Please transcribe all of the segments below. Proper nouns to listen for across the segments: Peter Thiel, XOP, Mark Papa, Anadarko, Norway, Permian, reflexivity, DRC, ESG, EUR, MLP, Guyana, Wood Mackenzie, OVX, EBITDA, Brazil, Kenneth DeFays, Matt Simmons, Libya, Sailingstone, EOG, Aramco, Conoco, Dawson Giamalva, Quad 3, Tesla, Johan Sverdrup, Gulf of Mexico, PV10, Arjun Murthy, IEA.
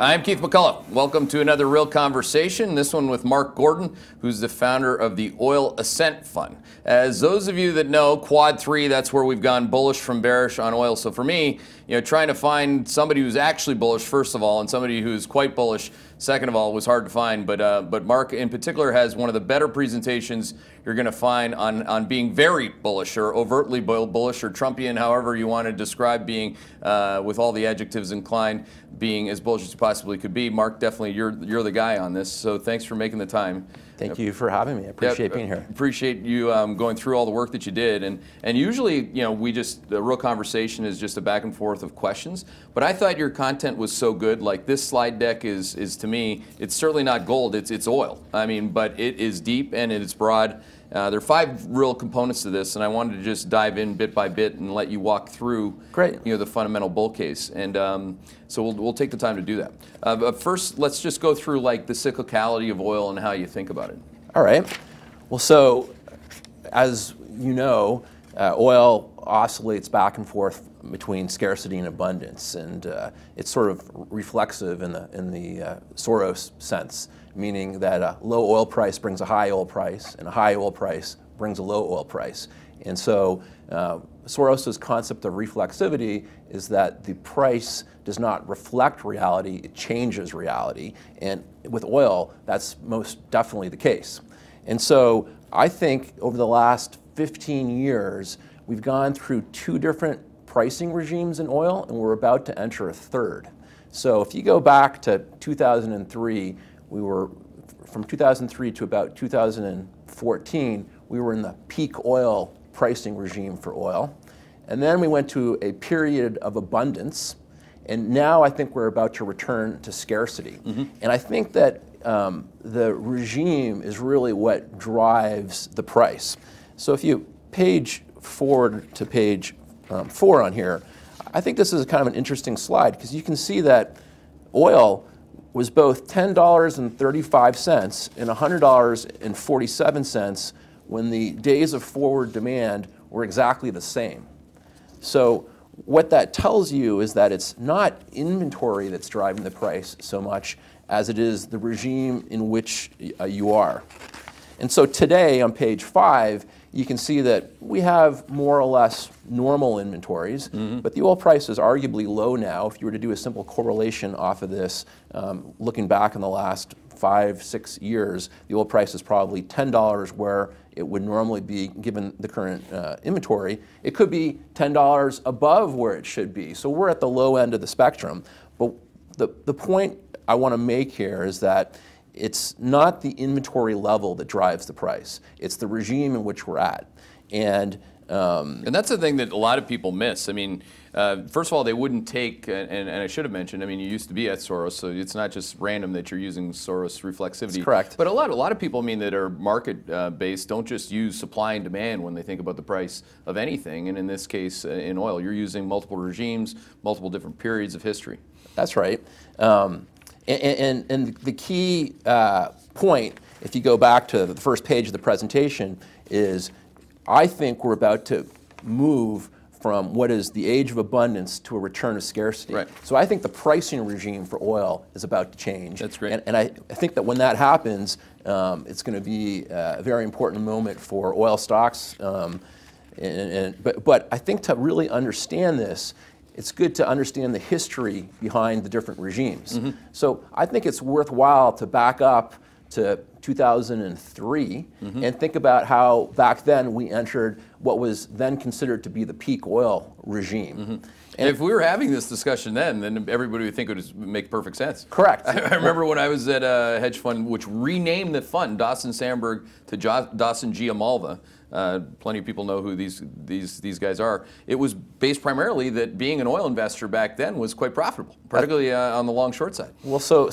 I'm Keith McCullough. Welcome to another Real Conversation, this one with Mark Gordon, who's the founder of the Oil Ascent Fund. As those of you that know, Quad 3, that's where we've gone bullish from bearish on oil. So for me, you know, trying to find somebody who's actually bullish, first of all, and somebody who's quite bullish, second of all, was hard to find. But Mark in particular has one of the better presentations you're going to find on being very bullish or overtly bullish or Trumpian, however you want to describe being, with all the adjectives inclined, being as bullish as you possibly could be. Mark, definitely you're the guy on this, so thanks for making the time. Thank you for having me. I appreciate being here. Appreciate you going through all the work that you did. And usually, you know, we just, the Real Conversation is just a back and forth of questions. But I thought your content was so good. Like, this slide deck is to me, it's certainly not gold, it's oil. I mean, but it is deep and it's broad. There are five real components to this, and I wanted to just dive in bit by bit and let you walk through, you know, the fundamental bull case. And so we'll take the time to do that. But first, let's just go through like the cyclicality of oil and how you think about it. All right. Well, so as you know, oil oscillates back and forth between scarcity and abundance, and it's sort of reflexive in the Soros sense, meaning that a low oil price brings a high oil price, and a high oil price brings a low oil price. And so Soros's concept of reflexivity is that the price does not reflect reality, it changes reality. And with oil, that's most definitely the case. And so I think over the last 15 years, we've gone through two different pricing regimes in oil, and we're about to enter a third. So if you go back to 2003, we were, from 2003 to about 2014, we were in the peak oil pricing regime for oil. And then we went to a period of abundance. And now I think we're about to return to scarcity. Mm-hmm. And I think that the regime is really what drives the price. So if you page forward to page 4 on here, I think this is kind of an interesting slide, because you can see that oil was both $10.35 and $100.47 when the days of forward demand were exactly the same. So what that tells you is that it's not inventory that's driving the price so much as it is the regime in which you are. And so today on page 5, you can see that we have more or less normal inventories, but the oil price is arguably low now. If you were to do a simple correlation off of this, looking back in the last 5-6 years, the oil price is probably $10 where it would normally be given the current inventory. It could be $10 above where it should be. So we're at the low end of the spectrum. But the point I want to make here is that it's not the inventory level that drives the price. It's the regime in which we're at. And that's the thing that a lot of people miss. I mean, first of all, they wouldn't take, and I should have mentioned, I mean, you used to be at Soros, so it's not just random that you're using Soros reflexivity. That's correct. But a lot of people, I mean, that are market-based don't just use supply and demand when they think about the price of anything. And in this case, in oil, you're using multiple regimes, multiple different periods of history. That's right. And the key point, if you go back to the first page of the presentation, is I think we're about to move from what is the age of abundance to a return of scarcity. Right. So I think the pricing regime for oil is about to change. That's great. And I think that when that happens, it's going to be a very important moment for oil stocks. But I think to really understand this, it's good to understand the history behind the different regimes. Mm-hmm. So I think it's worthwhile to back up to 2003 and think about how back then we entered what was then considered to be the peak oil regime. And if we were having this discussion then everybody would think it would make perfect sense. Correct. I remember when I was at a hedge fund, which renamed the fund Dawson Sandberg to Dawson Giamalva. Plenty of people know who these guys are. It was based primarily that being an oil investor back then was quite profitable, particularly on the long short side. Well, so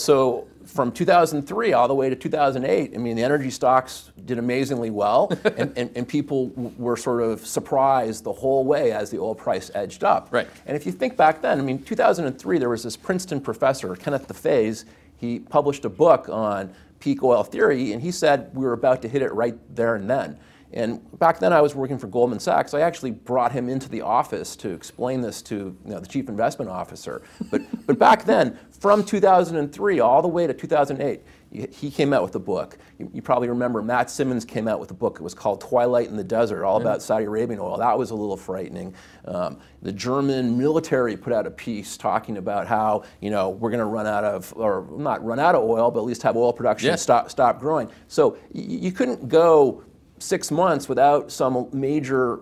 from 2003 all the way to 2008, I mean, the energy stocks did amazingly well, and people were sort of surprised the whole way as the oil price edged up. Right. And if you think back then, I mean, 2003, there was this Princeton professor, Kenneth DeFays. He published a book on peak oil theory, and he said we were about to hit it right there and then. And back then I was working for Goldman Sachs. I actually brought him into the office to explain this to the chief investment officer. But back then, from 2003 all the way to 2008, he came out with a book. You probably remember Matt Simmons came out with a book. It was called Twilight in the Desert, all about Saudi Arabian oil. That was a little frightening. The German military put out a piece talking about how, we're going to run out of, or not run out of oil, but at least have oil production stop growing. So you couldn't go 6 months without some major,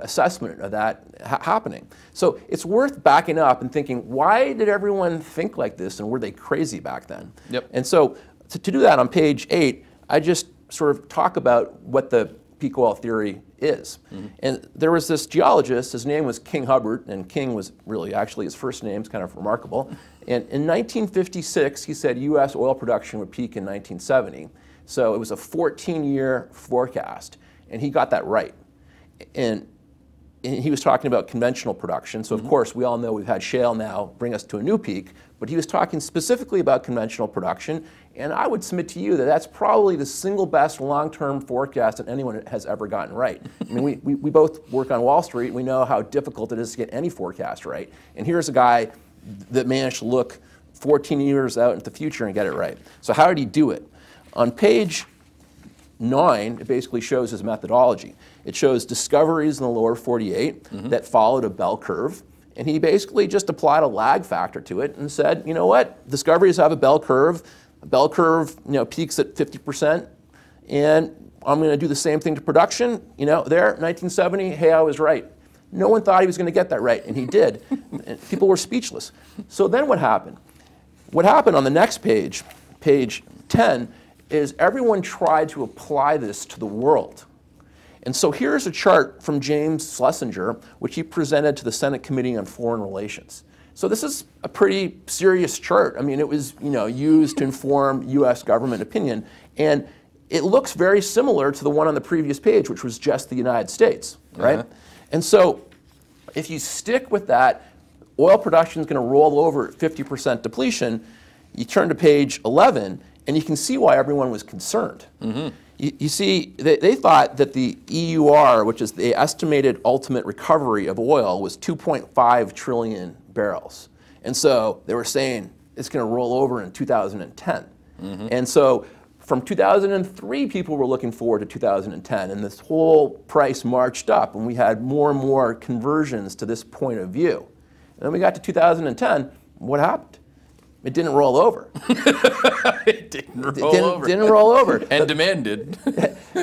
assessment of that happening. So it's worth backing up and thinking, why did everyone think like this, and were they crazy back then? Yep. And so to do that, on page 8, I just sort of talk about what the peak oil theory is. Mm-hmm. And there was this geologist, his name was King Hubbert, and King was really, actually his first name is kind of remarkable. And in 1956, he said US oil production would peak in 1970. So it was a 14-year forecast, and he got that right. And he was talking about conventional production. So, of course, we all know we've had shale now bring us to a new peak, but he was talking specifically about conventional production. And I would submit to you that that's probably the single best long-term forecast that anyone has ever gotten right. I mean, we both work on Wall Street. We know how difficult it is to get any forecast right. And here's a guy that managed to look 14 years out into the future and get it right. So how did he do it? On page 9, it basically shows his methodology. It shows discoveries in the lower 48 that followed a bell curve. And he basically just applied a lag factor to it and said, you know what, discoveries have a bell curve. A bell curve peaks at 50%. And I'm going to do the same thing to production. There, 1970, hey, I was right. No one thought he was going to get that right, and he did. And people were speechless. So then what happened? What happened on the next page, page 10, is everyone tried to apply this to the world. And so here's a chart from James Schlesinger, which he presented to the Senate Committee on Foreign Relations. So this is a pretty serious chart. I mean, it was used to inform US government opinion. And it looks very similar to the one on the previous page, which was just the United States, right? And so if you stick with that, oil production is going to roll over at 50% depletion. You turn to page 11, and you can see why everyone was concerned. You see, they thought that the EUR, which is the estimated ultimate recovery of oil, was 2.5 trillion barrels. And so they were saying it's going to roll over in 2010. And so from 2003, people were looking forward to 2010. And this whole price marched up, and we had more and more conversions to this point of view. And then we got to 2010. What happened? It didn't roll over. It didn't roll over. And demand did.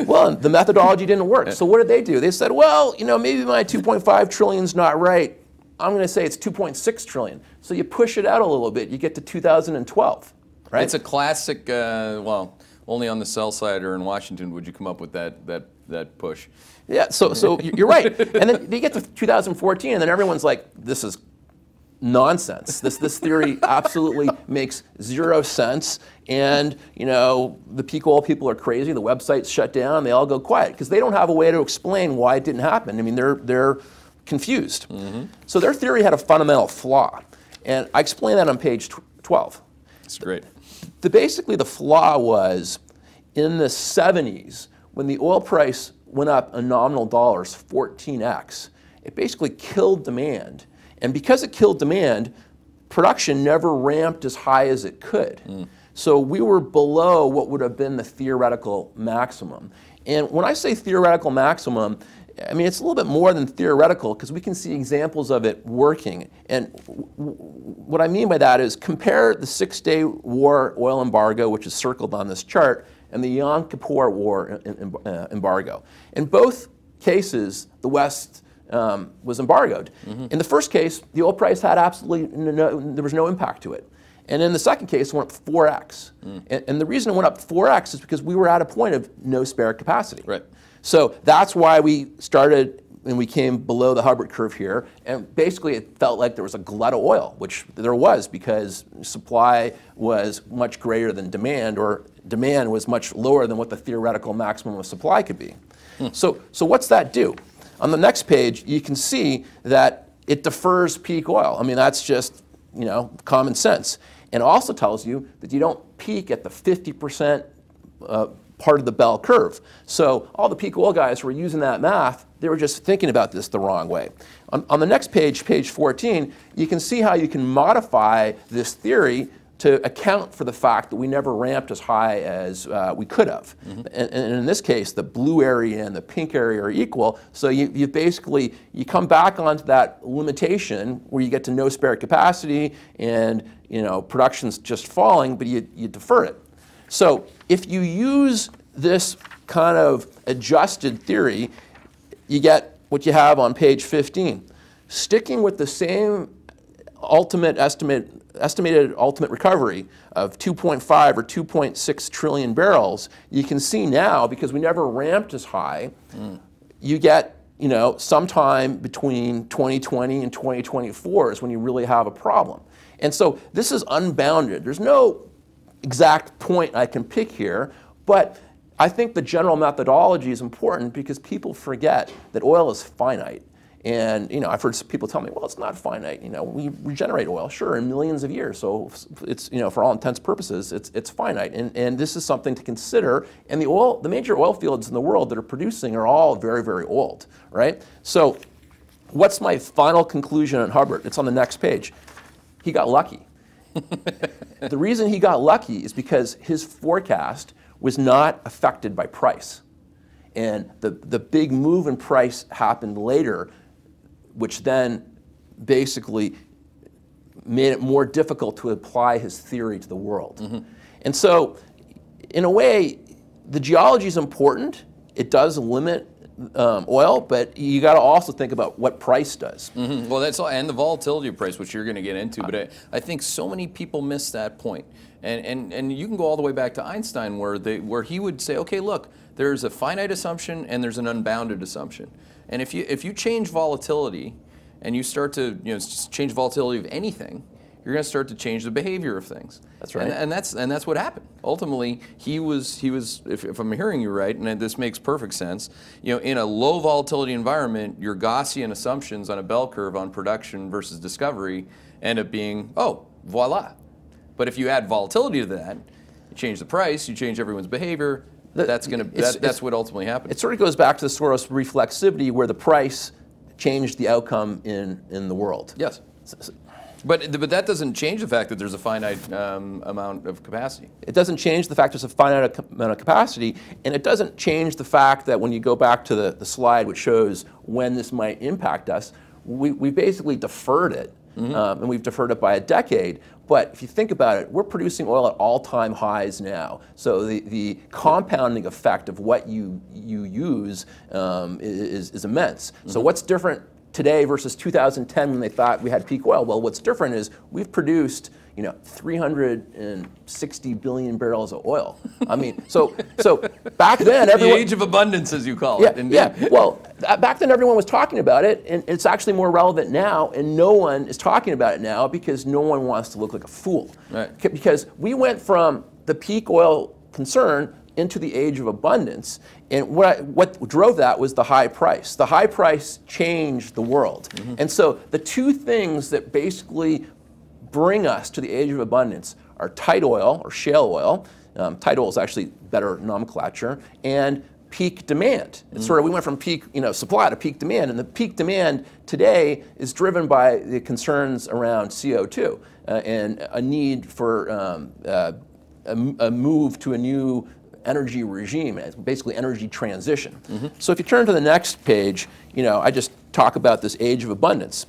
Well, the methodology didn't work. So what did they do? They said, well, maybe my 2.5 trillion's not right. I'm going to say it's 2.6 trillion. So you push it out a little bit. You get to 2012, right? It's a classic, well, only on the sell side or in Washington would you come up with that push. Yeah, so you're right. And then you get to 2014, and then everyone's like, this is nonsense. This theory absolutely makes zero sense. And the peak oil people are crazy. The website's shut down. They all go quiet because they don't have a way to explain why it didn't happen. I mean, they're confused. So their theory had a fundamental flaw, and I explain that on page 12. That's great. Basically, the flaw was in the 70s when the oil price went up in nominal dollars 14x. It basically killed demand. And because it killed demand, production never ramped as high as it could. So we were below what would have been the theoretical maximum. And when I say theoretical maximum, I mean, it's a little bit more than theoretical because we can see examples of it working. And what I mean by that is compare the Six-Day War oil embargo, which is circled on this chart, and the Yom Kippur War embargo. In both cases, the West was embargoed. In the first case, the oil price had absolutely there was no impact to it. And in the second case, it went up 4x. And the reason it went up 4x is because we were at a point of no spare capacity. So that's why we started, and we came below the Hubbert curve here. And basically, it felt like there was a glut of oil, which there was because supply was much greater than demand, or demand was much lower than what the theoretical maximum of supply could be. So what's that do? On the next page, you can see that it defers peak oil. I mean, that's just, common sense. And also tells you that you don't peak at the 50% part of the bell curve. So all the peak oil guys were using that math. They were just thinking about this the wrong way. On the next page, page 14, you can see how you can modify this theory to account for the fact that we never ramped as high as we could have. Mm-hmm. And in this case, the blue area and the pink area are equal. So you basically, you come back onto that limitation where you get to no spare capacity and, you know, production's just falling, but you defer it. So if you use this kind of adjusted theory, you get what you have on page 15. Sticking with the same estimated ultimate recovery of 2.5 or 2.6 trillion barrels, you can see now, because we never ramped as high, you get, you know, sometime between 2020 and 2024 is when you really have a problem. And so this is unbounded. There's no exact point I can pick here, but I think the general methodology is important because people forget that oil is finite. And, you know, I've heard people tell me, well, it's not finite. You know, we regenerate oil, sure, in millions of years. So it's, you know, for all intents and purposes, it's finite. And this is something to consider. And the major oil fields in the world that are producing are all very, very old, right? So what's my final conclusion on Hubbert? It's on the next page. He got lucky. The reason he got lucky is because his forecast was not affected by price. And the big move in price happened later, which then basically made it more difficult to apply his theory to the world. Mm-hmm. And so, in a way, the geology is important. It does limit oil, but you got to also think about what price does. Mm-hmm. Well, that's all, and the volatility of price, which you're going to get into. But I think so many people miss that point. And you can go all the way back to Einstein, where he would say, okay, look, there's a finite assumption and there's an unbounded assumption. And if you change volatility, and you start to change volatility of anything, you're going to start to change the behavior of things. That's right. And that's what happened. Ultimately, he was if I'm hearing you right, and this makes perfect sense, you know, in a low volatility environment, your Gaussian assumptions on a bell curve on production versus discovery end up being, oh, voila. But if you add volatility to that, you change the price, you change everyone's behavior, that's what ultimately happens. It sort of goes back to the Soros reflexivity where the price changed the outcome in the world. Yes. But that doesn't change the fact that there's a finite amount of capacity. It doesn't change the fact there's a finite amount of capacity, and it doesn't change the fact that when you go back to the slide which shows when this might impact us, we basically deferred it, mm-hmm. And we've deferred it by a decade. But if you think about it, we're producing oil at all-time highs now. So the compounding effect of what you use is immense. Mm-hmm. So what's different today versus 2010 when they thought we had peak oil? Well, what's different is we've produced, 360 billion barrels of oil. I mean, so back then everyone... The age of abundance, as you call it. Yeah, yeah. Well, back then everyone was talking about it, and it's actually more relevant now, and no one is talking about it now because no one wants to look like a fool. Right. Because we went from the peak oil concern into the age of abundance, and what drove that was the high price. The high price changed the world. Mm-hmm. And so the two things that basically bring us to the age of abundance are tight oil or shale oil. Tight oil is actually better nomenclature, and peak demand. It's sort of, we went from peak supply to peak demand, and the peak demand today is driven by the concerns around CO2 and a need for a move to a new energy regime, basically energy transition. Mm-hmm. So if you turn to the next page, I just talk about this age of abundance.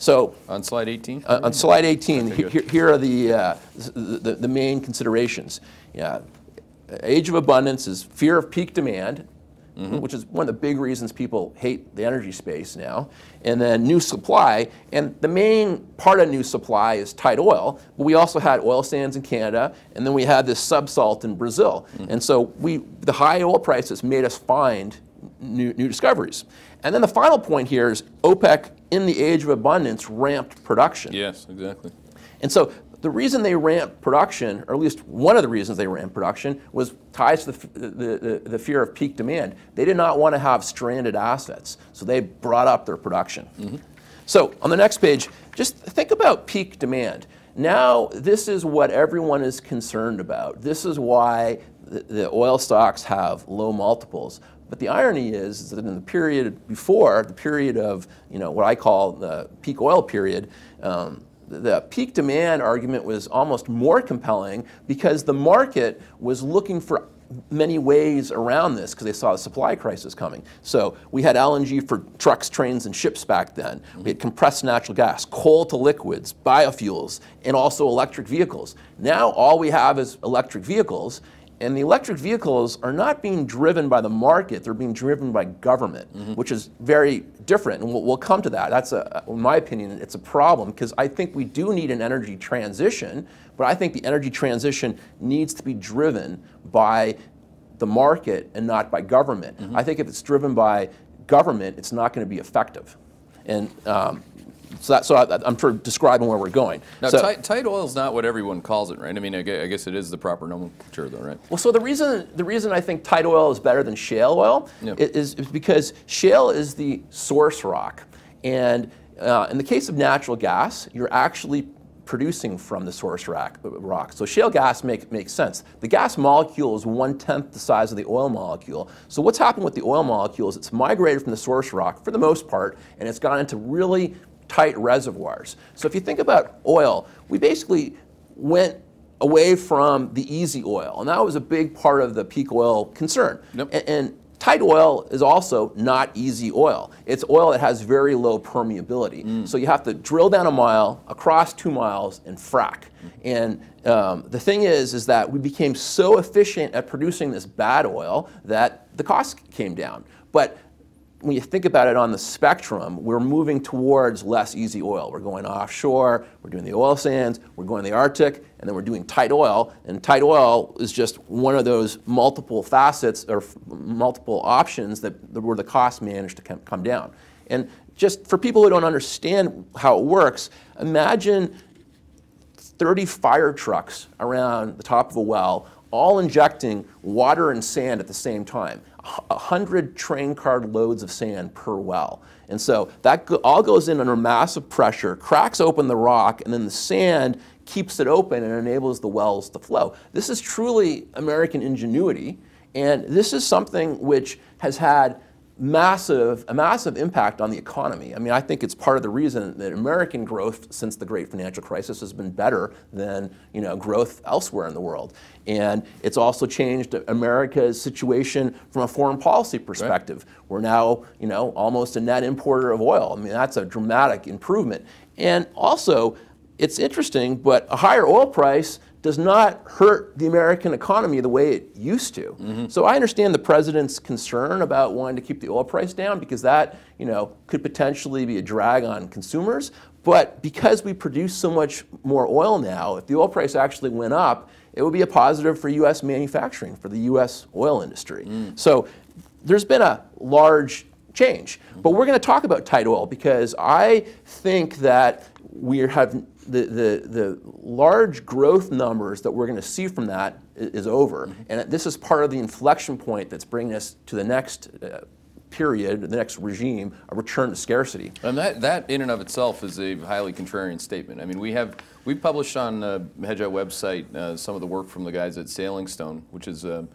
So on slide 18? On slide 18, here are the main considerations. Yeah, age of abundance is fear of peak demand, mm-hmm. which is one of the big reasons people hate the energy space now, and then new supply. And the main part of new supply is tight oil, but we also had oil sands in Canada, and then we had this subsalt in Brazil. Mm-hmm. And so the high oil prices made us find new discoveries. And then the final point here is OPEC in the age of abundance ramped production. Yes, exactly. And so the reason they ramped production, or at least one of the reasons they ramped production, was ties to the fear of peak demand. They did not want to have stranded assets, so they brought up their production. Mm-hmm. So on the next page, just think about peak demand. Now this is what everyone is concerned about. This is why the oil stocks have low multiples. But the irony is that in the period before, the period of, you know, what I call the peak oil period, the peak demand argument was almost more compelling because the market was looking for many ways around this because they saw the supply crisis coming. So we had LNG for trucks, trains, and ships back then. We had compressed natural gas, coal to liquids, biofuels, and also electric vehicles. Now all we have is electric vehicles. And the electric vehicles are not being driven by the market, they're being driven by government, which is very different, and we'll come to that. That's, in my opinion, it's a problem, because I think we do need an energy transition, but I think the energy transition needs to be driven by the market and not by government. I think if it's driven by government, it's not going to be effective. And So I'm sort of describing where we're going. Now, so, tight oil is not what everyone calls it, right? I mean, I guess it is the proper nomenclature, though, right? Well, so the reason I think tight oil is better than shale oil is because shale is the source rock, and in the case of natural gas, you're actually producing from the source rock. So shale gas makes sense. The gas molecule is 1/10 the size of the oil molecule. So what's happened with the oil molecule is it's migrated from the source rock for the most part, and it's gone into really tight reservoirs. So if you think about oil, we basically went away from the easy oil, and that was a big part of the peak oil concern. And tight oil is also not easy oil. It's oil that has very low permeability. So you have to drill down a mile, across 2 miles, and frack. And the thing is that we became so efficient at producing this bad oil that the cost came down. But when you think about it on the spectrum, we're moving towards less easy oil. We're going offshore, we're doing the oil sands, we're going to the Arctic, and then we're doing tight oil. And tight oil is just one of those multiple facets or multiple options that where the cost managed to come down. And just for people who don't understand how it works, imagine 30 fire trucks around the top of a well, all injecting water and sand at the same time. 100 train car loads of sand per well. And so that all goes in under massive pressure, cracks open the rock, and then the sand keeps it open and enables the wells to flow. This is truly American ingenuity, and this is something which has had a massive impact on the economy. I mean, I think it's part of the reason that American growth since the great financial crisis has been better than, you know, growth elsewhere in the world. And it's also changed America's situation from a foreign policy perspective. Right. We're now, you know, almost a net importer of oil. I mean, that's a dramatic improvement. And also, it's interesting, but a higher oil price does not hurt the American economy the way it used to. So I understand the president's concern about wanting to keep the oil price down because that, you know, could potentially be a drag on consumers. But because we produce so much more oil now, if the oil price actually went up, it would be a positive for U.S. manufacturing, for the U.S. oil industry. So there's been a large change. But we're going to talk about tight oil because I think that we have the large growth numbers that we're going to see from that is over. And this is part of the inflection point that's bringing us to the next period, the next regime, a return to scarcity. And that in and of itself is a highly contrarian statement. I mean, we published on the Hedgeye website some of the work from the guys at Sailingstone, which is a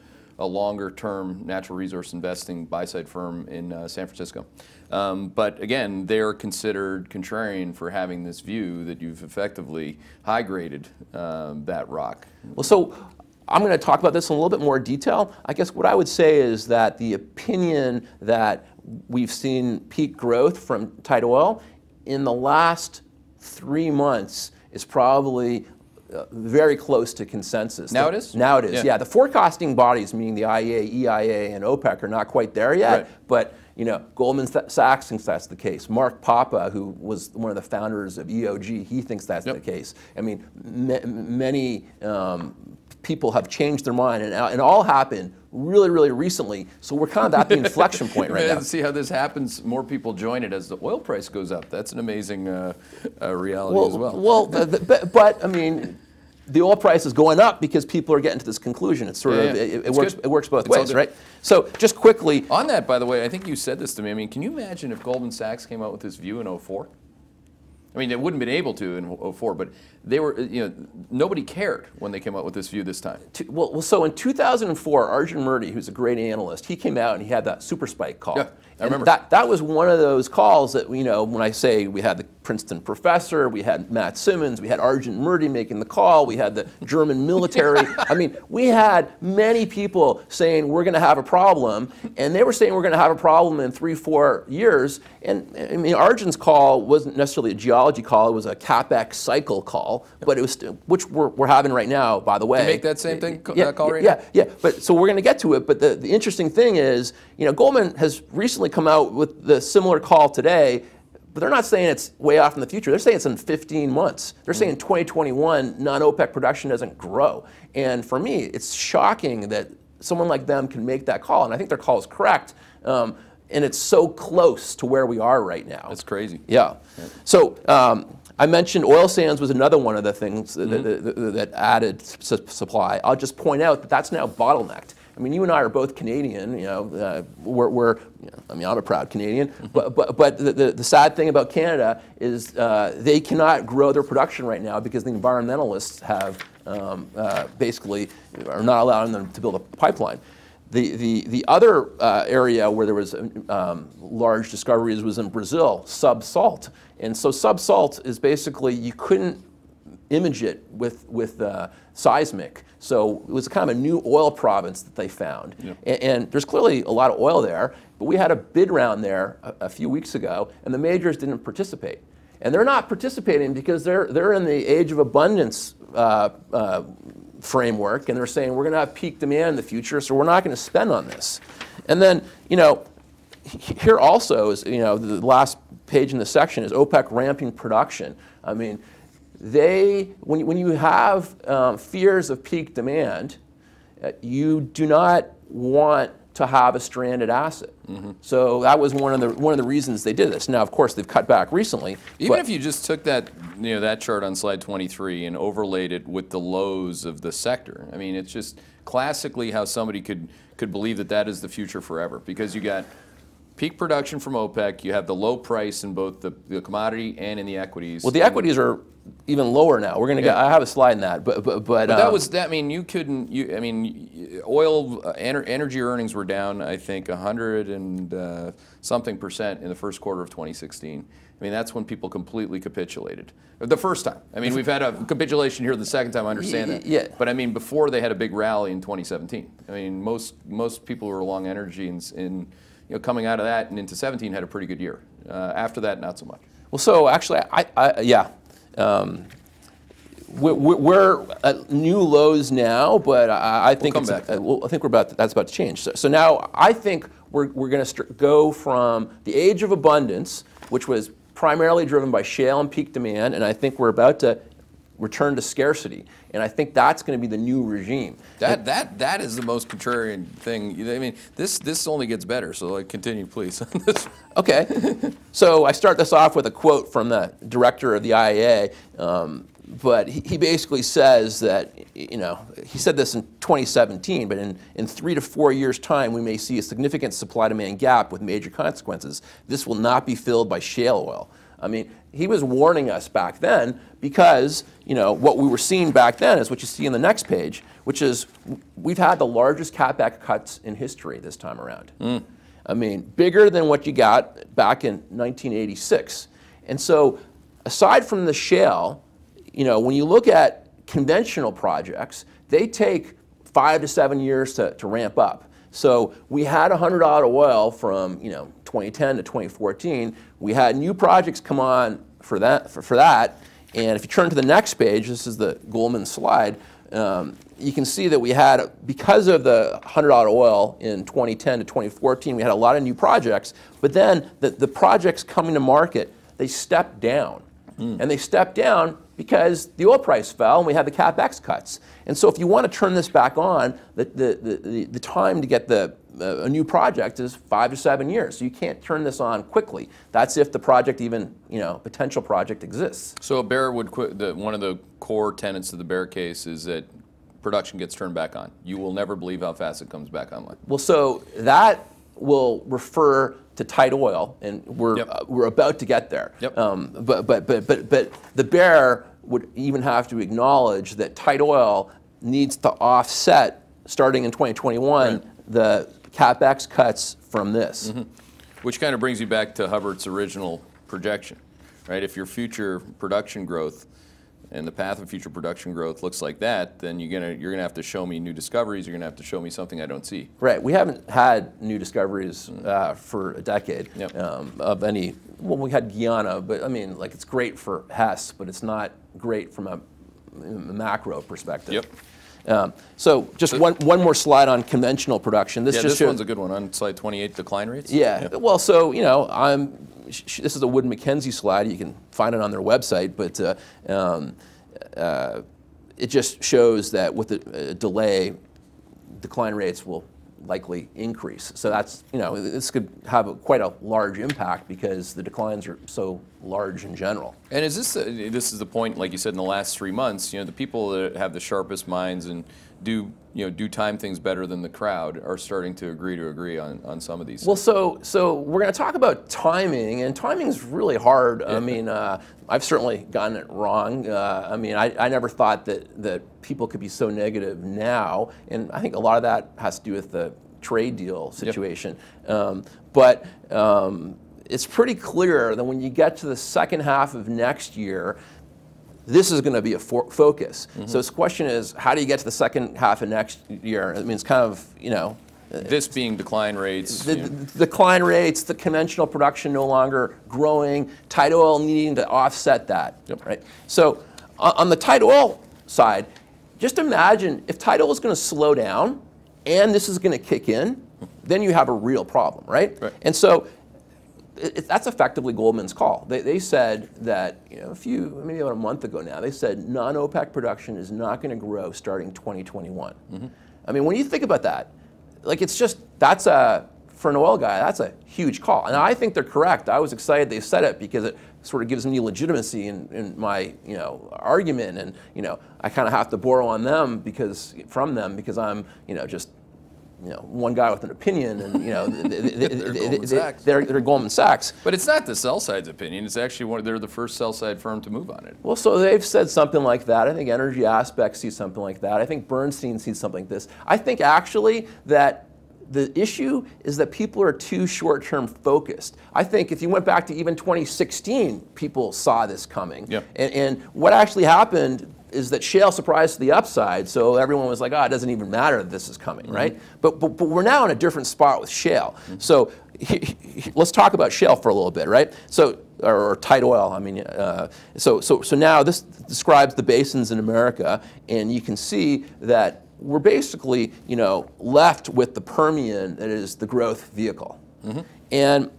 longer-term natural resource investing buy-side firm in San Francisco. But again, they're considered contrarian for having this view that you've effectively high-graded that rock. Well, so I'm going to talk about this in a little bit more detail. I guess what I would say is that the opinion that we've seen peak growth from tight oil in the last 3 months is probably very close to consensus. Now it is? Now it is, yeah. The forecasting bodies, meaning the IEA, EIA, and OPEC, are not quite there yet, but you know, Goldman Sachs thinks that's the case. Mark Papa, who was one of the founders of EOG, he thinks that's the case. I mean, many people have changed their mind, and all happened really, really recently, so we're kind of at the inflection point right now. See how this happens, more people join it as the oil price goes up. That's an amazing reality as well. Well, but I mean, the oil price is going up because people are getting to this conclusion. It's sort of, it works both ways, right? So just quickly. On that, by the way, I think you said this to me. I mean, can you imagine if Goldman Sachs came out with this view in '04? I mean, they wouldn't have been able to in 04, but they were, you know, nobody cared when they came up with this view this time. Well, so in 2004, Arjun Murthy, who's a great analyst, he came out and he had that super spike call. Yeah, I remember. That was one of those calls that, you know, when I say we had the Princeton professor, we had Matt Simmons, we had Arjun Murthy making the call, we had the German military. I mean, we had many people saying we're going to have a problem, and they were saying we're going to have a problem in 3-4 years. And I mean, Arjun's call wasn't necessarily a geology call; it was a capex cycle call. But it was which we're having right now, by the way. You make that same thing call right now. Yeah, yeah. But so we're going to get to it. But the interesting thing is, you know, Goldman has recently come out with the similar call today. But they're not saying it's way off in the future. They're saying it's in 15 months. They're saying 2021 non-OPEC production doesn't grow. And for me, it's shocking that someone like them can make that call. And I think their call is correct. And it's so close to where we are right now. That's crazy. Yeah. So I mentioned oil sands was another one of the things that added supply. I'll just point out that that's now bottlenecked. I mean, you and I are both Canadian. You know, I mean, I'm a proud Canadian. But the sad thing about Canada is they cannot grow their production right now because the environmentalists have basically are not allowing them to build a pipeline. The other area where there was large discoveries was in Brazil, subsalt. And so subsalt is basically you couldn't image it with seismic. So it was kind of a new oil province that they found. Yeah. And there's clearly a lot of oil there, but we had a bid round there a few weeks ago, and the majors didn't participate. And they're not participating because they're in the age of abundance framework, and they're saying we're going to have peak demand in the future, so we're not going to spend on this. And then, you know, here also is, you know, the last page in the section is OPEC ramping production. I mean, when you have fears of peak demand, you do not want to have a stranded asset. So that was one of the reasons they did this. Now, of course, they've cut back recently. Even if you just took that, you know, that chart on slide 23 and overlaid it with the lows of the sector, I mean, it's just classically how somebody could believe that that is the future forever, because you got peak production from OPEC, you have the low price in both the commodity and in the equities. Well, the equities are even lower now. We're going to I have a slide in that, but that was that. I mean, you couldn't. I mean, oil energy earnings were down, I think, 100 and something% in the first quarter of 2016. I mean, that's when people completely capitulated. The first time. I mean, we've had a capitulation here the second time. I understand that. Yeah. But I mean, before they had a big rally in 2017. I mean, most people who were long energy in you know, coming out of that and into 17 had a pretty good year. After that, not so much. Well, so actually, yeah. We're at new lows now, but I think we'll I think we're that's about to change. So now I think we're going to go from the age of abundance, which was primarily driven by shale and peak demand, and I think we're about to return to scarcity, and I think that's going to be the new regime. That is the most contrarian thing. I mean, this only gets better. So like, continue, please. Okay. So I start this off with a quote from the director of the IEA, but he basically says that, you know, he said this in 2017, but in 3 to 4 years' time, we may see a significant supply-demand gap with major consequences. This will not be filled by shale oil. I mean, he was warning us back then because, you know, what we were seeing back then is what you see in the next page, which is we've had the largest CapEx cuts in history this time around. I mean, bigger than what you got back in 1986. And so aside from the shale, you know, when you look at conventional projects, they take 5 to 7 years to ramp up. So we had $100 oil from, you know, 2010 to 2014. We had new projects come on for that. And if you turn to the next page, this is the Goldman slide, you can see that we had, because of the $100 oil in 2010 to 2014, we had a lot of new projects. But then the projects coming to market, they stepped down. And they stepped down because the oil price fell and we had the CapEx cuts. And so if you want to turn this back on, the time to get a new project is 5 to 7 years. So you can't turn this on quickly. That's if the project even, you know, potential project exists. So a bear would quit, one of the core tenets of the bear case is that production gets turned back on. You will never believe how fast it comes back online. Well, so that will refer to tight oil, and we're about to get there. Yep. But the bear would even have to acknowledge that tight oil needs to offset, starting in 2021, the CapEx cuts from this. Mm-hmm. Which kind of brings you back to Hubbert's original projection, right? If your future production growth and the path of future production growth looks like that, then you're gonna have to show me new discoveries. You're gonna have to show me something I don't see. Right. We haven't had new discoveries for a decade of any. Well, we had Guyana, but I mean, like, it's great for Hess, but it's not great from a macro perspective. Yep. So just one more slide on conventional production. This just one's a good one on slide 28, decline rates. Yeah. Well, so you know, this is a Wood Mackenzie slide. You can find it on their website, but it just shows that with a delay, decline rates will likely increase. So that's, you know, this could have quite a large impact because the declines are so large in general. And is this this is the point, like you said, in the last 3 months, you know, the people that have the sharpest minds and do time things better than the crowd are starting to agree on some of these. Well, so we're going to talk about timing, and timing's really hard. Yeah. I mean, I've certainly gotten it wrong. I mean, I never thought that people could be so negative now, and I think a lot of that has to do with the trade deal situation. Yep. It's pretty clear that when you get to the second half of next year, this is going to be a focus. Mm-hmm. So this question is, how do you get to the second half of next year? I mean, it's kind of, you know, this being decline rates. Decline rates, the conventional production no longer growing, tight oil needing to offset that. Yep. Right. So on the tight oil side, just imagine if tight oil is going to slow down and this is going to kick in, then you have a real problem, right? Right. And so that's effectively Goldman's call. They said that, you know, maybe about a month ago now, they said non-OPEC production is not going to grow starting 2021. Mm-hmm. I mean, when you think about that, like, it's just, for an oil guy, that's a huge call. And I think they're correct. I was excited they said it because it sort of gives me legitimacy in my, you know, argument. And, you know, I kind of have to borrow on them because I'm, you know, just, you know, one guy with an opinion, and you know, they're Goldman Sachs. But it's not the sell side's opinion. It's actually they're the first sell side firm to move on it. Well, so they've said something like that. I think Energy Aspect sees something like that. I think Bernstein sees something like this. I think actually that the issue is that people are too short-term focused. I think if you went back to even 2016, people saw this coming. Yeah. And what actually happened is that shale surprised to the upside, so everyone was like, oh, it doesn't even matter that this is coming, mm-hmm. right? But we're now in a different spot with shale. Mm-hmm. So let's talk about shale for a little bit, right? So, or tight oil, I mean, so now this describes the basins in America, and you can see that we're basically, you know, left with the Permian that is the growth vehicle. Mm-hmm. And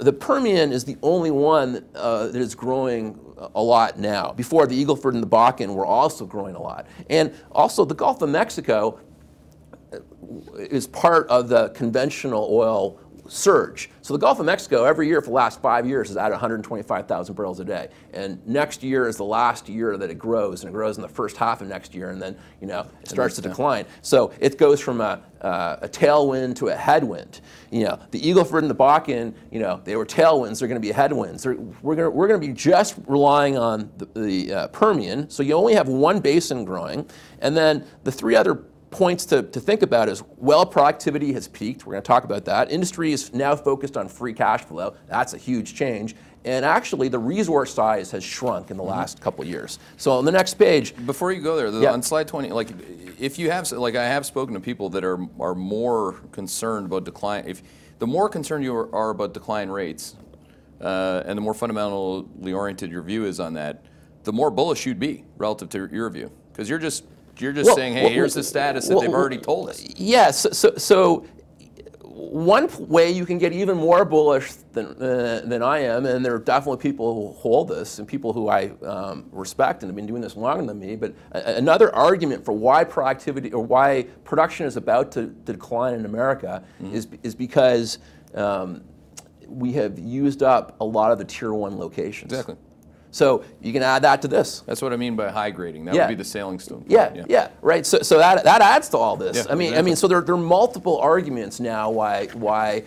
the Permian is the only one that is growing a lot now. Before, the Eagleford and the Bakken were also growing a lot. And also the Gulf of Mexico is part of the conventional oil surge. So the Gulf of Mexico every year for the last 5 years is at 125,000 barrels a day. And next year is the last year that it grows, and it grows in the first half of next year, and then, you know, it starts to decline. So it goes from a tailwind to a headwind. You know, the Eagleford and the Bakken, you know, they were tailwinds, they're going to be headwinds. We're going to be just relying on the Permian, so you only have one basin growing, and then the three other points to think about is, well, productivity has peaked. We're going to talk about that. Industry is now focused on free cash flow. That's a huge change. And actually, the resource size has shrunk in the last couple of years. So on the next page, before you go there, on slide 20, like, if you have, like, I have spoken to people that are more concerned about decline. If the more concerned you are about decline rates, and the more fundamentally oriented your view is on that, the more bullish you'd be relative to your view, because you're just saying, hey, here's the status that they've already told us. Yes. So one way you can get even more bullish than I am, and there are definitely people who hold this, and people who I respect and have been doing this longer than me. But another argument for why productivity, or why production is about to decline in America, mm-hmm. is because we have used up a lot of the tier 1 locations. Exactly. So you can add that to this. That's what I mean by high grading. That would be the Sailingstone. Yeah, right. So that adds to all this. Yeah, I mean, so there are multiple arguments now why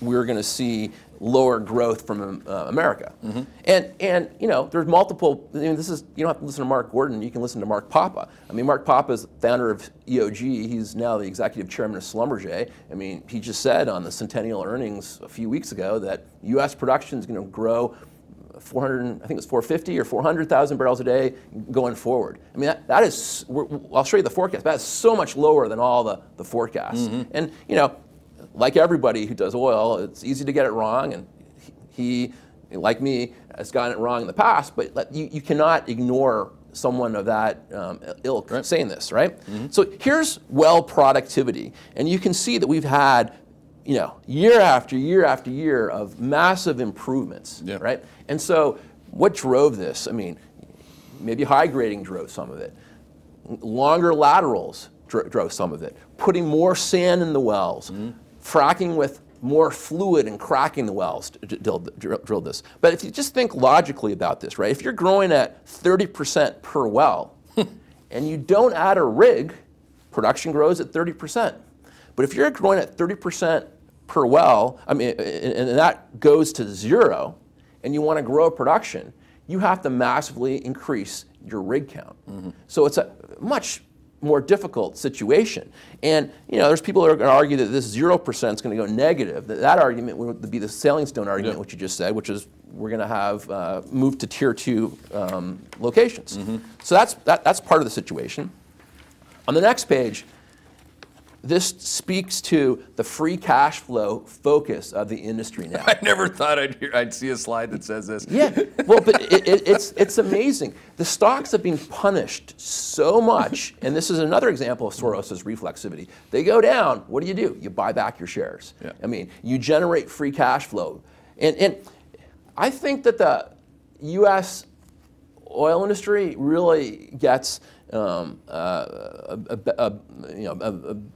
we're going to see lower growth from America. Mm-hmm. And you know, there's multiple, I mean, this is, you don't have to listen to Mark Gordon, you can listen to Mark Papa. I mean, Mark Papa is founder of EOG, he's now the executive chairman of Schlesinger. I mean, he just said on the centennial earnings a few weeks ago that U.S. production is going to grow 400, I think it's 450 or 400,000 barrels a day going forward. I mean, that is, I'll show you the forecast, that's so much lower than all the forecasts. Mm-hmm. And, you know, like everybody who does oil, it's easy to get it wrong, and he like me, has gotten it wrong in the past, but you cannot ignore someone of that ilk saying this, right? Mm-hmm. So here's well productivity, and you can see that we've had, you know, year after year after year of massive improvements, right? And so what drove this? I mean, maybe high grading drove some of it. Longer laterals drove some of it. Putting more sand in the wells. Mm-hmm. Fracking with more fluid and cracking the wells to drill this. But if you just think logically about this, right? If you're growing at 30% per well and you don't add a rig, production grows at 30%. But if you're growing at 30% per well, I mean, and that goes to zero, and you want to grow production, you have to massively increase your rig count. Mm-hmm. So it's a much more difficult situation. And you know, there's people that are going to argue that this 0% is going to go negative. That argument would be the Sailingstone argument, which you just said, which is we're going to have move to tier 2 locations. Mm-hmm. So that's part of the situation. On the next page, this speaks to the free cash flow focus of the industry now. I never thought I'd see a slide that says this. Yeah, well, but it's amazing. The stocks have been punished so much, and this is another example of Soros's reflexivity. They go down, what do? You buy back your shares. Yeah. I mean, you generate free cash flow. And I think that the U.S. oil industry really gets they have a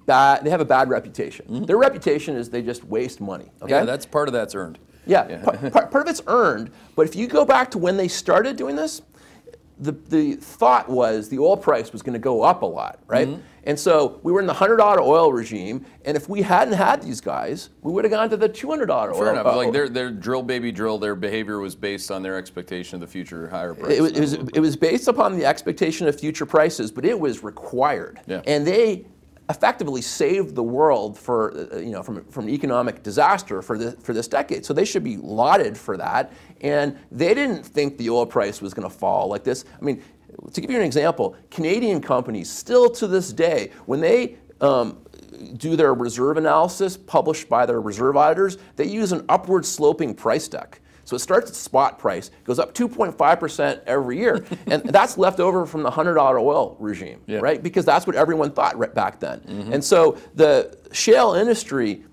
bad reputation. Mm-hmm. Their reputation is they just waste money. Okay, yeah, that's part of that's earned. Yeah, yeah. part of it's earned. But if you go back to when they started doing this, the thought was the oil price was going to go up a lot, right? Mm-hmm. And so we were in the $100 oil regime, and if we hadn't had these guys, we would have gone to the $200 oil. Fair enough. Like their drill baby drill, their behavior was based on their expectation of the future higher prices. It was based upon the expectation of future prices, but it was required. Yeah. And they effectively saved the world for, you know, from an economic disaster for this decade. So they should be lauded for that. And they didn't think the oil price was going to fall like this. I mean, to give you an example, Canadian companies still to this day, when they do their reserve analysis published by their reserve auditors, they use an upward sloping price deck. So it starts at spot price, goes up 2.5% every year, and that's left over from the $100 oil regime, right? Because that's what everyone thought back then. Mm-hmm. And so the shale industry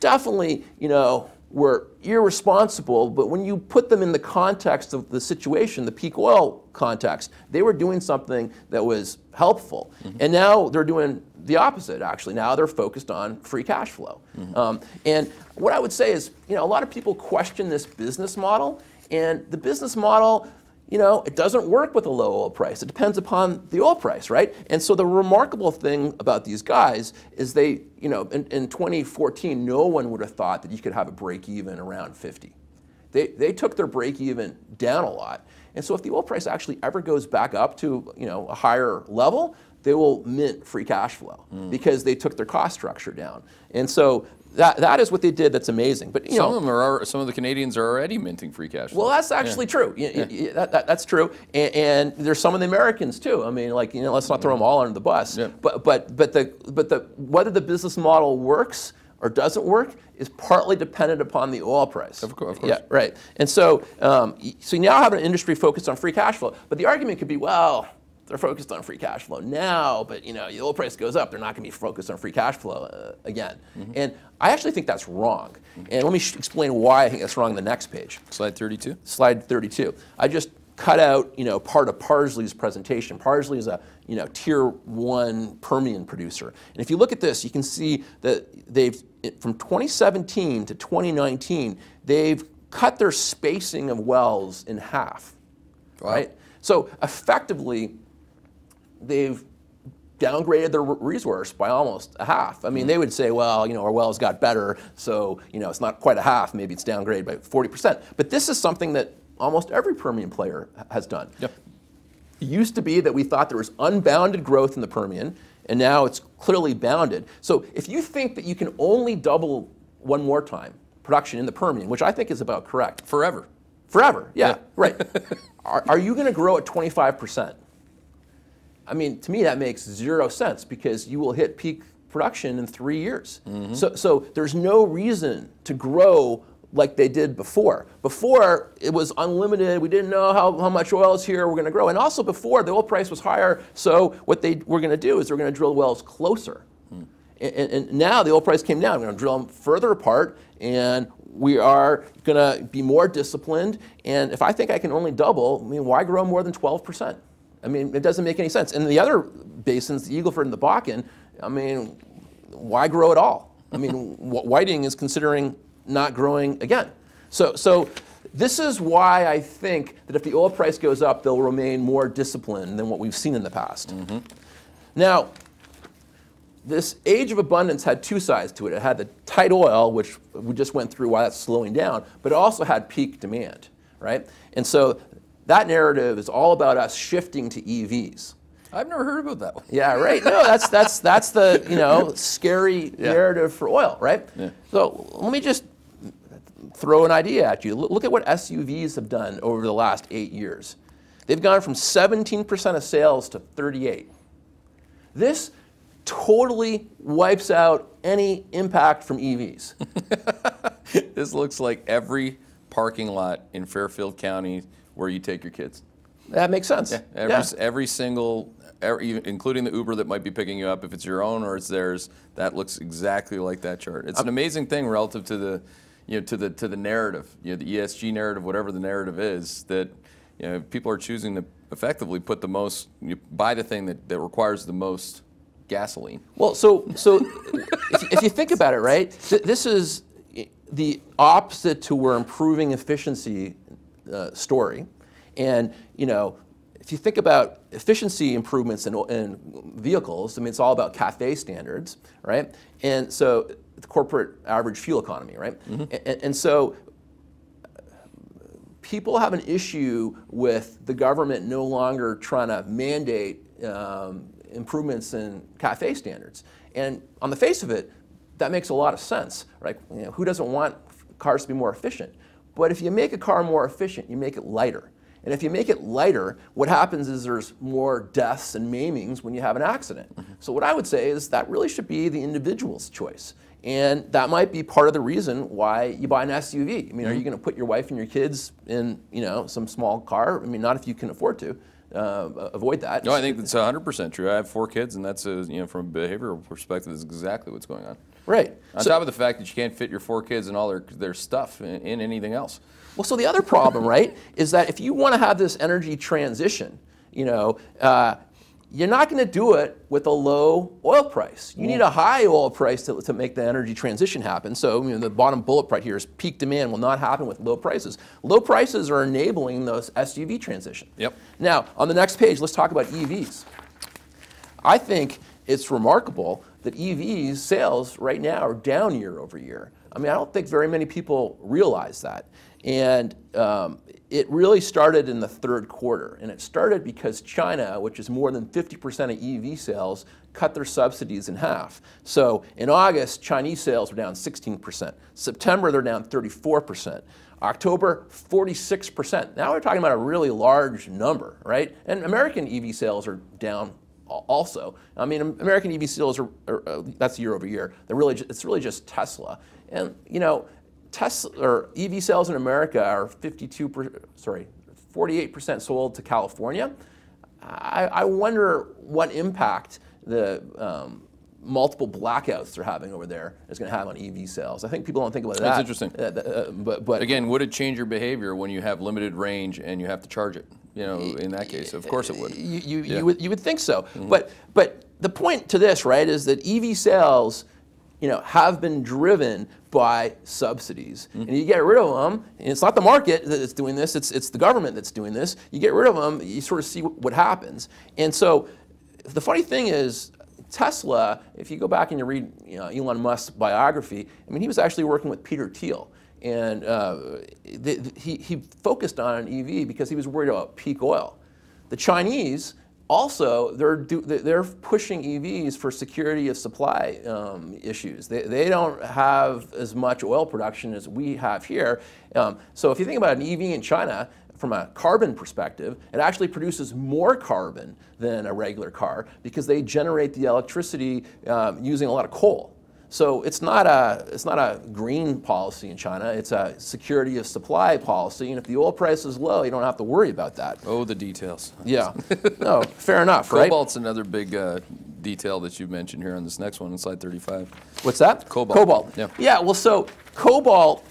definitely, you know, were irresponsible, but when you put them in the context of the situation, the peak oil context, they were doing something that was helpful. Mm-hmm. And now they're doing the opposite, actually. Now they're focused on free cash flow. Mm-hmm. And what I would say is, you know, a lot of people question this business model, and the business model, you know, it doesn't work with a low oil price. It depends upon the oil price, right? And so the remarkable thing about these guys is they, you know, in 2014, no one would have thought that you could have a break even around 50. They took their break even down a lot. And so if the oil price actually ever goes back up to, you know, a higher level, they will mint free cash flow because they took their cost structure down. And so that is what they did. That's amazing. But you know, some of the Canadians are already minting free cash flow. Well, that's actually true. Yeah, that's true. And there's some of the Americans too. I mean, like, you know, let's not throw them all under the bus. Yeah. But whether the business model works or doesn't work is partly dependent upon the oil price. Of course. Yeah, right. And so so you now have an industry focused on free cash flow. But the argument could be, well, they're focused on free cash flow now, but you know, the oil price goes up, they're not going to be focused on free cash flow again. Mm-hmm. And I actually think that's wrong. Mm-hmm. And let me explain why I think that's wrong on the next page. Slide 32? Slide 32. I just cut out, you know, part of Parsley's presentation. Parsley is a, you know, tier 1 Permian producer. And if you look at this, you can see that they've, from 2017 to 2019, they've cut their spacing of wells in half. right? So effectively, they've downgraded their resource by almost a half. I mean, they would say, well, you know, our wells got better, so, you know, it's not quite a half, maybe it's downgraded by 40%. But this is something that almost every Permian player has done. Yep. It used to be that we thought there was unbounded growth in the Permian, and now it's clearly bounded. So if you think that you can only double one more time production in the Permian, which I think is about correct. Forever. Forever, yeah. Right. Are you going to grow at 25%? I mean, to me, that makes 0 sense, because you will hit peak production in 3 years. Mm-hmm. So there's no reason to grow like they did before. Before, it was unlimited. We didn't know how much oil is here. We're going to grow. And also before, the oil price was higher. So what they were going to do is they're going to drill wells closer. Mm. And now the oil price came down. We're going to drill them further apart. And we are going to be more disciplined. And if I think I can only double, I mean, why grow more than 12%? I mean, it doesn't make any sense. And the other basins, the Eagleford and the Bakken, I mean, why grow at all? I mean, Whiting is considering not growing again. So this is why I think that if the oil price goes up, they'll remain more disciplined than what we've seen in the past. Mm-hmm. Now, this age of abundance had 2 sides to it. It had the tight oil, which we just went through why that's slowing down, but it also had peak demand, right? And so that narrative is all about us shifting to EVs. I've never heard about that one. Yeah, right. No, that's the, you know, scary narrative for oil, right? Yeah. So let me just throw an idea at you. Look at what SUVs have done over the last 8 years. They've gone from 17% of sales to 38%. This totally wipes out any impact from EVs. This looks like every parking lot in Fairfield County where you take your kids. That makes sense. Yeah, every single, including the Uber that might be picking you up, if it's your own or it's theirs, that looks exactly like that chart. It's an amazing thing relative to the, you know, to the narrative, you know, the ESG narrative, whatever the narrative is, that, you know, people are choosing to effectively put the most, you buy the thing that requires the most gasoline. Well, so if you think about it, right, this is the opposite to we're improving efficiency story. And, you know, if you think about efficiency improvements in vehicles, I mean, it's all about CAFE standards, right? And so the corporate average fuel economy, right? Mm-hmm. And so people have an issue with the government no longer trying to mandate improvements in CAFE standards. And on the face of it, that makes a lot of sense, right? You know, who doesn't want cars to be more efficient? But if you make a car more efficient, you make it lighter. And if you make it lighter, what happens is there's more deaths and maimings when you have an accident. Mm-hmm. So what I would say is that really should be the individual's choice. And that might be part of the reason why you buy an SUV. I mean, are you going to put your wife and your kids in, you know, some small car? I mean, not if you can afford to. Avoid that. No, I think that's 100% true. I have 4 kids, and that's, you know, from a behavioral perspective, that's exactly what's going on. Right. On top of the fact that you can't fit your 4 kids and all their stuff in anything else. Well, so the other problem, right, is that if you want to have this energy transition, you know, you're not going to do it with a low oil price. You need a high oil price to make the energy transition happen. So, you know, the bottom bullet right here is peak demand will not happen with low prices. Low prices are enabling those SUV transition. Yep. Now, on the next page, let's talk about EVs. I think it's remarkable that EVs sales right now are down year over year. I mean, I don't think very many people realize that. And it really started in the 3rd quarter. And it started because China, which is more than 50% of EV sales, cut their subsidies in half. So in August, Chinese sales were down 16%. September, they're down 34%. October, 46%. Now we're talking about a really large number, right? And American EV sales are down also. I mean, American EV sales are that's year over year. It's really just Tesla. And, you know, Tesla or EV sales in America are 48% sold to California. I wonder what impact the multiple blackouts they're having over there is going to have on EV sales. I think people don't think about that. That's interesting. But again, would it change your behavior when you have limited range and you have to charge it? You know, in that case, of course it would. You would think so. Mm-hmm. But the point to this, right, is that EV sales you know, have been driven by subsidies. Mm-hmm. And you get rid of them, and it's not the market that's doing this, it's the government that's doing this. You get rid of them, you sort of see what happens. And so the funny thing is, Tesla, if you go back and you read, you know, Elon Musk's biography, I mean, he was actually working with Peter Thiel. And he focused on an EV because he was worried about peak oil. The Chinese also, they're pushing EVs for security of supply issues. They don't have as much oil production as we have here. So if you think about an EV in China, from a carbon perspective, it actually produces more carbon than a regular car because they generate the electricity using a lot of coal. So it's not a green policy in China, it's a security of supply policy, and if the oil price is low, you don't have to worry about that. Oh, the details. Yeah, no, fair enough, right? Cobalt's another big detail that you mentioned here on this next one, on slide 35. What's that? Cobalt. Cobalt. Yeah. Yeah, well, so cobalt,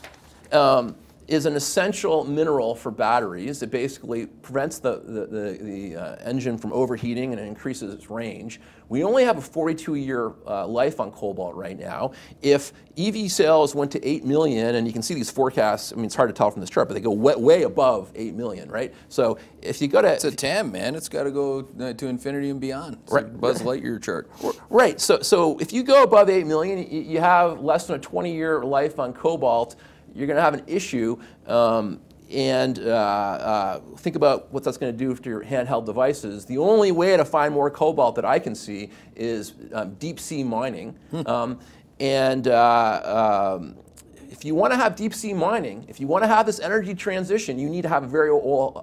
is an essential mineral for batteries. It basically prevents the engine from overheating and it increases its range. We only have a 42-year life on cobalt right now. If EV sales went to 8 million, and you can see these forecasts, I mean, it's hard to tell from this chart, but they go way above 8 million, right? So if you go to... It's a TAM, man. It's got to go to infinity and beyond. It's right. Buzz Lightyear chart. Right. So if you go above 8 million, you have less than a 20-year life on cobalt. You're going to have an issue, think about what that's going to do to your handheld devices. The only way to find more cobalt that I can see is deep sea mining. If you want to have deep sea mining, if you want to have this energy transition, you need to have a very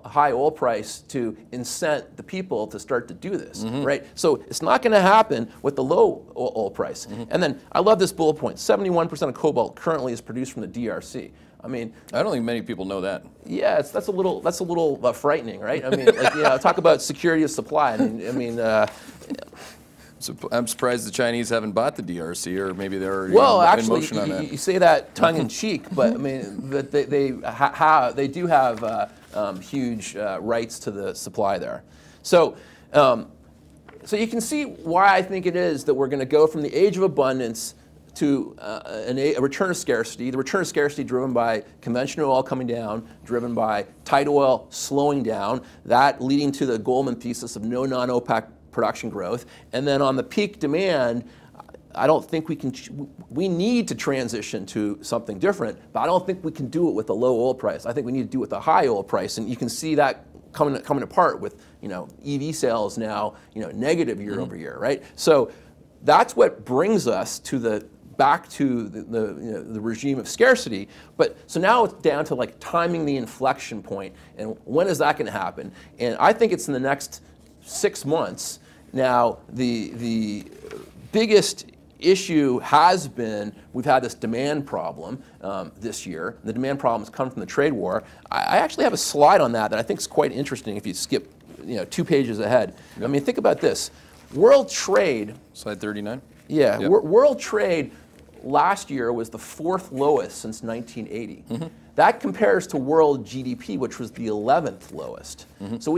high oil price to incent the people to start to do this, right? So it's not going to happen with the low oil price. And then I love this bullet point, 71% of cobalt currently is produced from the DRC. I mean, I don't think many people know that. Yeah, that's a little frightening, right? I mean, like, you know, talk about security of supply. So I'm surprised the Chinese haven't bought the DRC, or maybe they're already in motion on that. Well, actually, you say that tongue-in-cheek, but I mean, that they do have huge rights to the supply there. So, so you can see why I think it is that we're going to go from the age of abundance to a return of scarcity. The return of scarcity driven by conventional oil coming down, driven by tight oil slowing down, that leading to the Goldman thesis of no non-OPEC production growth. And then on the peak demand, I don't think we need to transition to something different, but I don't think we can do it with a low oil price. I think we need to do it with a high oil price. And you can see that coming apart with, you know, EV sales now, you know, negative year over year, right? So that's what brings us to the regime of scarcity. But so now it's down to like timing the inflection point, and when is that going to happen? And I think it's in the next 6 months. Now, the biggest issue has been we've had this demand problem this year. The demand problem has come from the trade war. I actually have a slide on that I think is quite interesting if you skip, you know, 2 pages ahead. Yep. I mean, think about this. World trade. Slide 39? Yeah. Yep. World trade last year was the 4th lowest since 1980. That compares to world GDP, which was the 11th lowest. So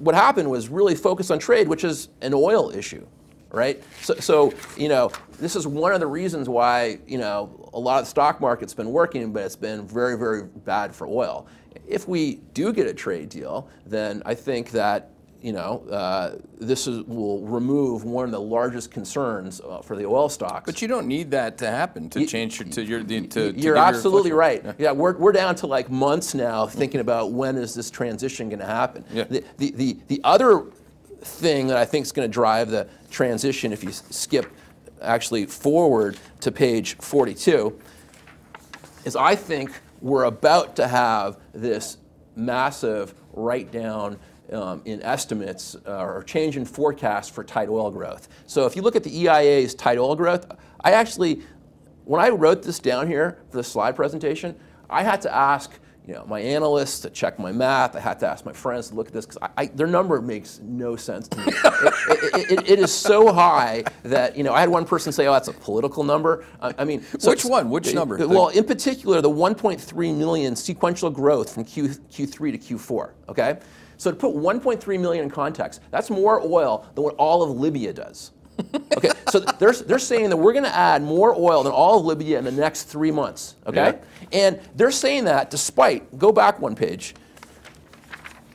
what happened was really focused on trade, which is an oil issue, right? So you know, this is one of the reasons why, you know, a lot of the stock market's been working, but it's been very, very bad for oil. If we do get a trade deal, then I think that, you know, will remove one of the largest concerns for the oil stocks. But you don't need that to happen to change You're absolutely right. Yeah, we're down to like months now thinking about when is this transition going to happen. Yeah. The other thing that I think is going to drive the transition, if you skip actually forward to page 42, is I think we're about to have this massive write down in estimates or change in forecast for tight oil growth. So if you look at the EIA's tight oil growth, I actually, when I wrote this down here for the slide presentation, I had to ask, you know, my analysts to check my math. I had to ask my friends to look at this because their number makes no sense to me. It is so high that, you know, I had one person say, "Oh, that's a political number." I mean, so which one? Which number? Well, in particular, the 1.3 million sequential growth from Q3 to Q4. Okay. So to put 1.3 million in context, that's more oil than what all of Libya does. Okay, so they're saying that we're going to add more oil than all of Libya in the next 3 months. Okay, yeah. And they're saying that despite, go back one page.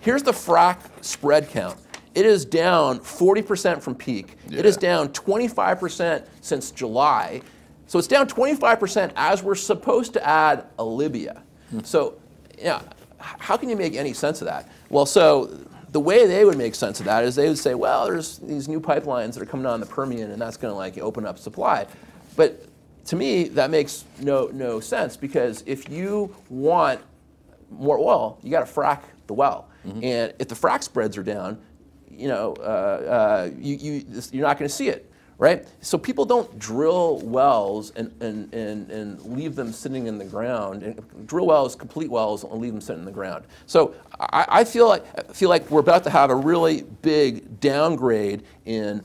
Here's the frac spread count. It is down 40% from peak. Yeah. It is down 25% since July. So it's down 25% as we're supposed to add a Libya. So, yeah, how can you make any sense of that? Well, so the way they would make sense of that is they would say, well, there's these new pipelines that are coming on the Permian, and that's going to like open up supply. But to me, that makes no sense, because if you want more oil, you got to frack the well, and if the frack spreads are down, you know, you're not going to see it. Right? So people don't drill wells and leave them sitting in the ground, and drill wells, complete wells, and leave them sitting in the ground. So I feel like we're about to have a really big downgrade in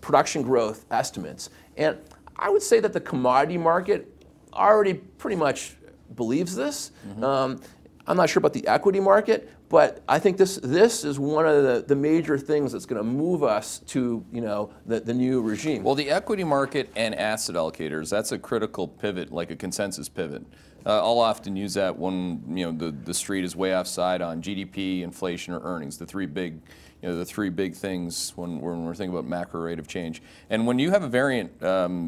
production growth estimates. And I would say that the commodity market already pretty much believes this. I'm not sure about the equity market, but I think this is one of the major things that's going to move us to, you know, the new regime. Well, the equity market and asset allocators, that's a critical pivot, like a consensus pivot. I'll often use that when, you know, the street is way offside on GDP, inflation, or earnings, the three big things when we're thinking about macro rate of change. And when you have a variant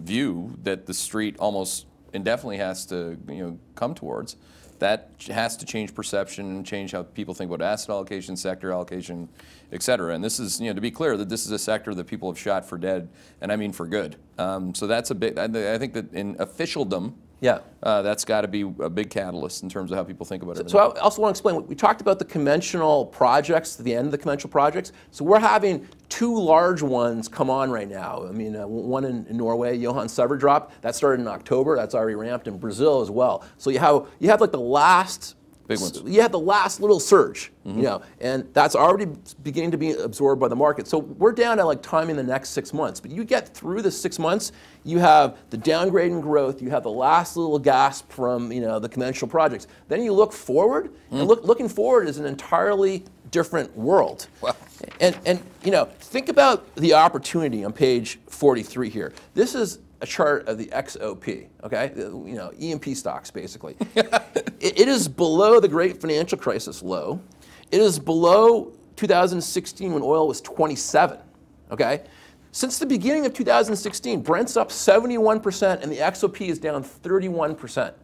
view that the street almost indefinitely has to, you know, come towards, that has to change perception, change how people think about asset allocation, sector allocation, et cetera. And this is, you know, to be clear, that this is a sector that people have shot for dead, and I mean for good. So that's a big, I think that in officialdom, yeah, that's got to be a big catalyst in terms of how people think about it. So I also want to explain, we talked about the conventional projects, the end of the conventional projects. So we're having two large ones come on right now. I mean, one in Norway, Johan Sverdrup, that started in October. That's already ramped in Brazil as well. So you have like the last big ones. You have the last little surge, you know, and that's already beginning to be absorbed by the market. So we're down to like timing the next 6 months. But you get through the 6 months, you have the downgrade in growth, you have the last little gasp from, you know, the conventional projects. Then you look forward, and looking forward is an entirely different world. Wow. And you know, think about the opportunity on page 43 here. This is a chart of the XOP, okay, you know, E&P stocks basically. It is below the great financial crisis low. It is below 2016 when oil was 27, okay? Since the beginning of 2016, Brent's up 71% and the XOP is down 31%.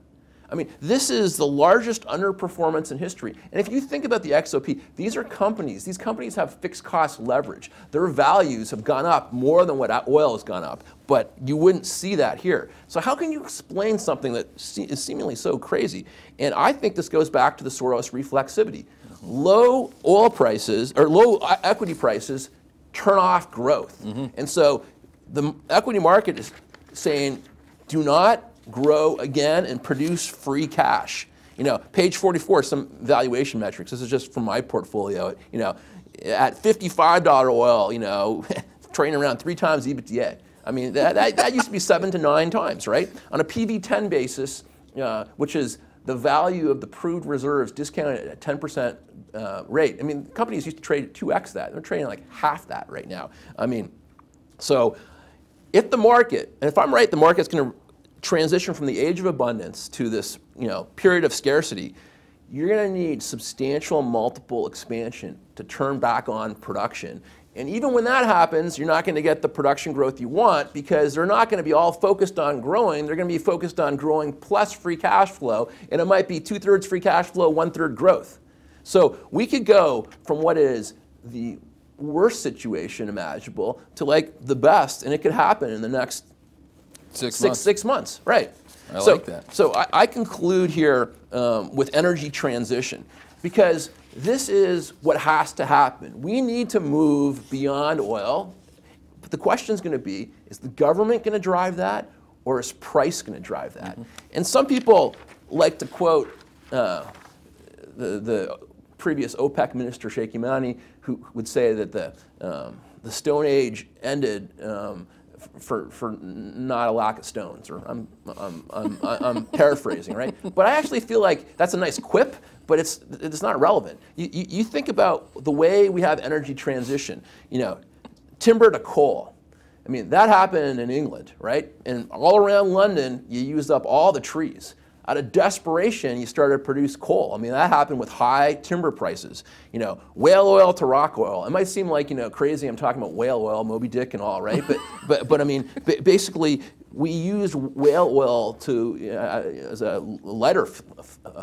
I mean, this is the largest underperformance in history. And if you think about the XOP, these are companies. These companies have fixed cost leverage. Their values have gone up more than what oil has gone up, but you wouldn't see that here. So how can you explain something that is seemingly so crazy? And I think this goes back to the Soros reflexivity. Low oil prices, or low equity prices, turn off growth. And so the equity market is saying, do not grow again and produce free cash. You know, page 44, some valuation metrics. This is just from my portfolio. You know, at $55 oil, you know, trading around 3 times EBITDA. I mean, that used to be 7 to 9 times, right? On a PV10 basis, which is the value of the proved reserves discounted at a 10% rate. I mean, companies used to trade at 2x that. They're trading like half that right now. I mean, so if the market, and if I'm right, the market's going to transition from the age of abundance to this, you know, period of scarcity, you're going to need substantial multiple expansion to turn back on production. And even when that happens, you're not going to get the production growth you want, because they're not going to be all focused on growing. They're going to be focused on growing plus free cash flow, and it might be 2/3 free cash flow, 1/3 growth. So we could go from what is the worst situation imaginable to like the best, and it could happen in the next 6 months, right? So, like that. So I conclude here with energy transition, because this is what has to happen. We need to move beyond oil, but the question's going to be: is the government going to drive that, or is price going to drive that? And some people like to quote the previous OPEC minister Sheikh Imani, who would say that the Stone Age ended. For not a lack of stones, or I'm paraphrasing, right? But I actually feel like that's a nice quip, but it's not relevant. You think about the way we have energy transition, you know, timber to coal. I mean, that happened in England, right? And all around London, you used up all the trees. Out of desperation, you started to produce coal. I mean, that happened with high timber prices. You know, whale oil to rock oil. It might seem like, you know, crazy. I'm talking about whale oil, Moby Dick, and all, right? But, but I mean, basically, we used whale oil to as a lighter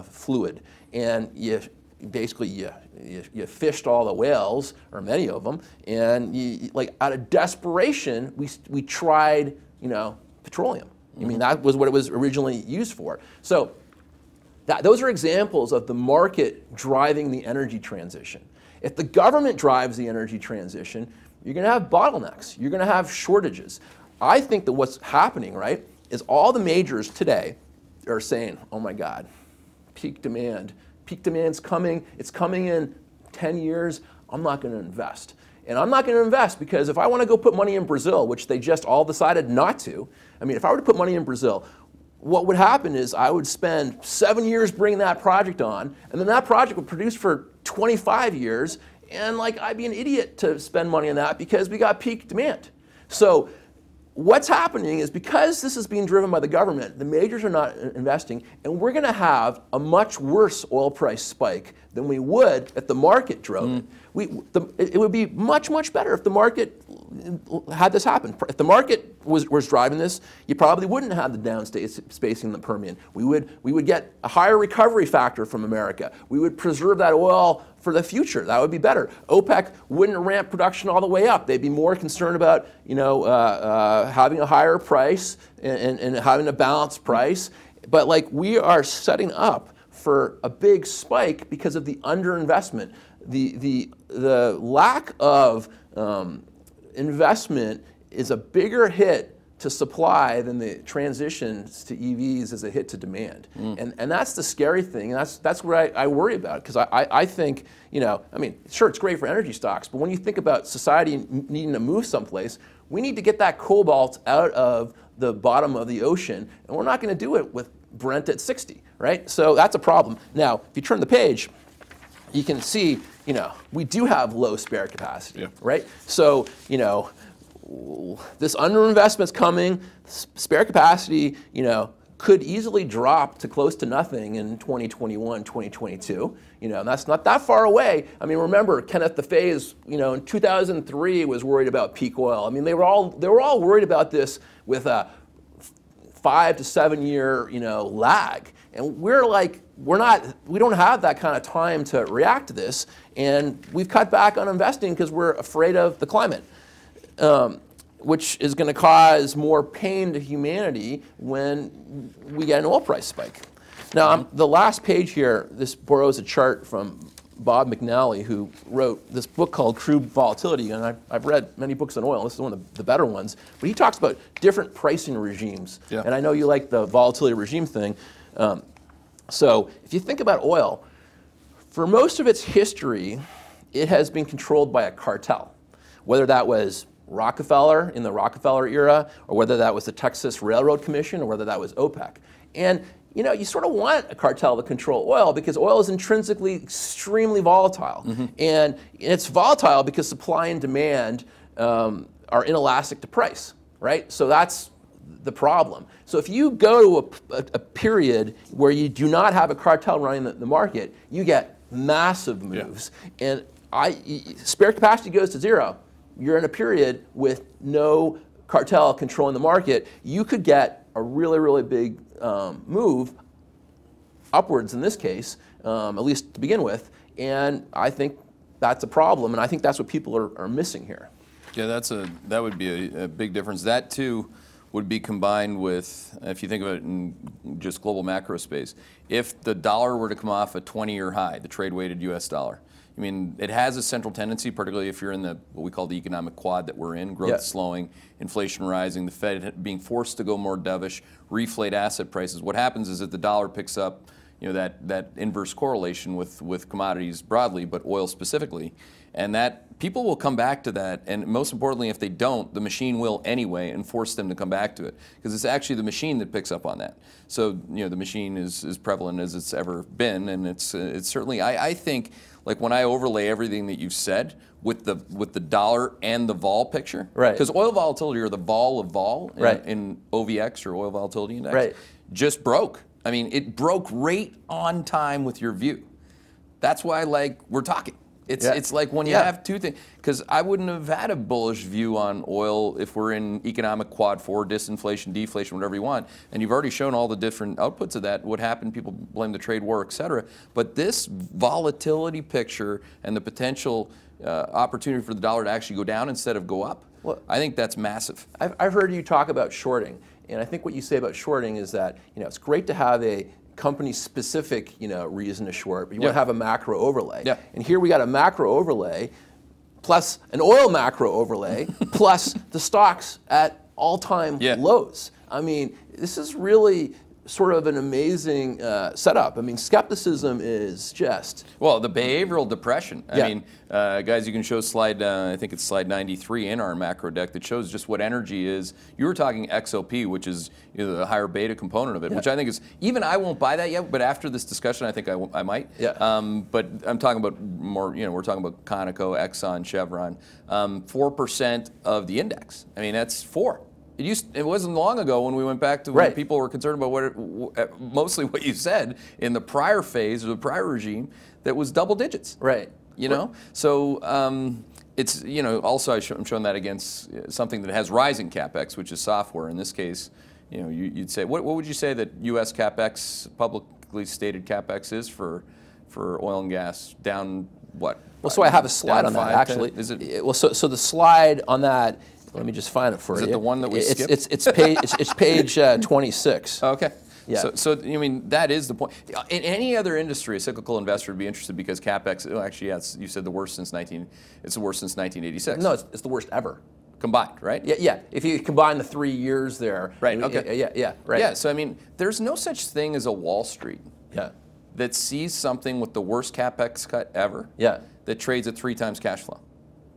fluid, and you basically you fished all the whales, or many of them, and you, like out of desperation, we tried, you know, petroleum. I mean, that was what it was originally used for. So those are examples of the market driving the energy transition. If the government drives the energy transition, you're going to have bottlenecks. You're going to have shortages. I think that what's happening, right, is all the majors today are saying, oh, my God, peak demand. Peak demand's coming. It's coming in 10 years. I'm not going to invest. And I'm not going to invest because if I want to go put money in Brazil, which they just all decided not to, I mean, if I were to put money in Brazil, what would happen is I would spend 7 years bringing that project on, and then that project would produce for 25 years, and like I'd be an idiot to spend money on that because we got peak demand. So what's happening is because this is being driven by the government, the majors are not investing, and we're going to have a much worse oil price spike than we would if the market drove it. It would be much, much better if the market had this happen. If the market was driving this, you probably wouldn't have the down spacing in the Permian. We would get a higher recovery factor from America. We would preserve that oil for the future. That would be better. OPEC wouldn't ramp production all the way up. They'd be more concerned about, you know, having a higher price and having a balanced price. But like we are setting up for a big spike because of the underinvestment. The lack of investment is a bigger hit to supply than the transitions to EVs is a hit to demand. And that's the scary thing. And that's what I worry about, because I think, you know, I mean, sure, it's great for energy stocks, but when you think about society needing to move someplace, we need to get that cobalt out of the bottom of the ocean, and we're not going to do it with Brent at 60, right? So that's a problem. Now, if you turn the page, you can see, you know, we do have low spare capacity, right? So, you know, this underinvestment's coming. Spare capacity, you know, could easily drop to close to nothing in 2021, 2022. You know, and that's not that far away. I mean, remember Kenneth DeFays, you know, in 2003 was worried about peak oil. I mean, they were all worried about this with a 5 to 7 year, you know, lag. And we're like, we don't have that kind of time to react to this. And we've cut back on investing because we're afraid of the climate, which is going to cause more pain to humanity when we get an oil price spike. Now, the last page here, this borrows a chart from Bob McNally, who wrote this book called Crude Volatility. And I've read many books on oil. This is one of the better ones. But he talks about different pricing regimes. And I know you like the volatility regime thing. So if you think about oil, for most of its history, it has been controlled by a cartel, whether that was Rockefeller in the Rockefeller era, or whether that was the Texas Railroad Commission, or whether that was OPEC. And you know, you sort of want a cartel to control oil because oil is intrinsically extremely volatile. And it's volatile because supply and demand are inelastic to price, right? So that's the problem. So if you go to a period where you do not have a cartel running the market, you get massive moves. And spare capacity goes to zero. You're in a period with no cartel controlling the market. You could get a really, really big move upwards in this case, at least to begin with. And I think that's a problem. And I think that's what people are missing here. Yeah, that would be a big difference. That too would be combined with, if you think of it in just global macro space, if the dollar were to come off a 20-year high, the trade-weighted U.S. dollar, I mean, it has a central tendency, particularly if you're in the what we call the economic quad that we're in, growth slowing, inflation rising, the Fed being forced to go more dovish, reflate asset prices. What happens is that the dollar picks up, you know, that inverse correlation with commodities broadly, but oil specifically. And that people will come back to that, and most importantly, if they don't, the machine will anyway and force them to come back to it, because it's actually the machine that picks up on that. So, you know, the machine is as prevalent as it's ever been, and it's certainly, I think, Like when I overlay everything that you've said with the dollar and the vol picture, right? Because oil volatility, or the vol of vol in, right, in OVX or oil volatility index, right, just broke. I mean, it broke right on time with your view. That's why, like, we're talking. It's, yeah, it's like when you, yeah, have two things, because I wouldn't have had a bullish view on oil if we're in economic quad 4, disinflation, deflation, whatever you want. And you've already shown all the different outputs of that, what happened, people blame the trade war, et cetera. But this volatility picture and the potential opportunity for the dollar to actually go down instead of go up, well, I think that's massive. I've heard you talk about shorting. And I think what you say about shorting is that, you know, it's great to have a company-specific, you know, reason to short, but you, yeah, want to have a macro overlay. Yeah. And here we got a macro overlay, plus an oil macro overlay, plus the stocks at all-time, yeah, lows. I mean, this is really sort of an amazing setup. I mean, skepticism is just... Well, the behavioral depression. I, yeah, mean, guys, you can show slide, I think it's slide 93 in our macro deck that shows just what energy is. You were talking XOP, which is, you know, the higher beta component of it, yeah, which I think is, even I won't buy that yet, but after this discussion, I think I might. Yeah. But I'm talking about more, you know, we're talking about Conoco, Exxon, Chevron, 4% of the index. I mean, that's 4. It wasn't long ago when we went back to when, right, people were concerned about mostly what you said in the prior phase or the prior regime that was double digits. Right. You know? Right. So it's, you know, also I'm showing that against something that has rising CapEx, which is software. In this case, you know, you'd say, what would you say that U.S. CapEx, publicly stated CapEx is for oil and gas, down what? Well, so I have a slide on that, actually. Is it? Well, so the slide on that, let me just find it for you. Is it the one that we skipped? It's page 26. Okay. Yeah. So, I mean, that is the point. In any other industry, a cyclical investor would be interested because CapEx, well, actually, yeah, you said the worst since it's the worst since 1986. No, it's the worst ever. Combined, right? Yeah, yeah. If you combine the 3 years there. Right, okay. Yeah, yeah, right. Yeah, so, I mean, there's no such thing as a Wall Street, yeah, that sees something with the worst CapEx cut ever, yeah, that trades at 3 times cash flow.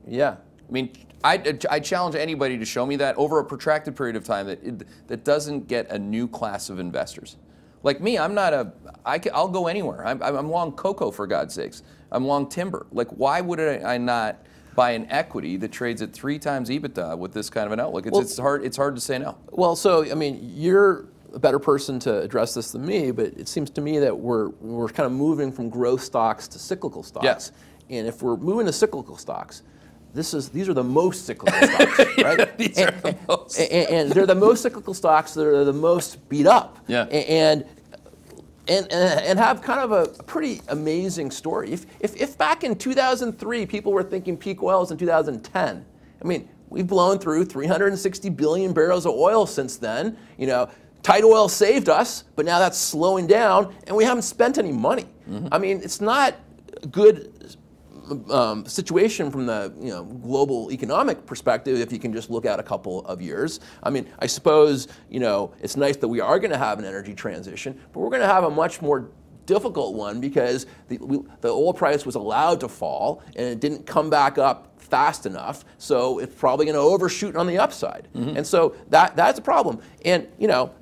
Yeah. I mean, I challenge anybody to show me that over a protracted period of time that doesn't get a new class of investors. Like me, I'm not I'll go anywhere. I'm long cocoa, for God's sakes. I'm long timber. Like, why would I not buy an equity that trades at 3 times EBITDA with this kind of an outlook? It's, well, it's hard to say no. Well, so, I mean, you're a better person to address this than me, but it seems to me that we're kind of moving from growth stocks to cyclical stocks. Yes. And if we're moving to cyclical stocks, these are the most cyclical stocks, right? Yeah, these are the most. And they're the most cyclical stocks that are the most beat up. Yeah. And have kind of a pretty amazing story. If back in 2003 people were thinking peak oil is in 2010, I mean, we've blown through 360 billion barrels of oil since then. You know, tight oil saved us, but now that's slowing down, and we haven't spent any money. Mm-hmm. I mean, it's not good. Situation from the, you know, global economic perspective, if you can just look out a couple of years. I mean, I suppose, you know, it's nice that we are going to have an energy transition, but we're going to have a much more difficult one because the oil price was allowed to fall and it didn't come back up fast enough, so it's probably going to overshoot on the upside. Mm-hmm. And so that's a problem. And, you know,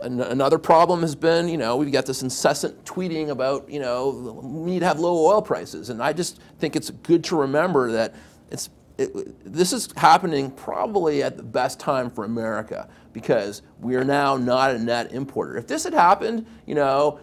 another problem has been, you know, we've got this incessant tweeting about, you know, we need to have low oil prices. And I just think it's good to remember that this is happening probably at the best time for America because we are now not a net importer. If this had happened, you know,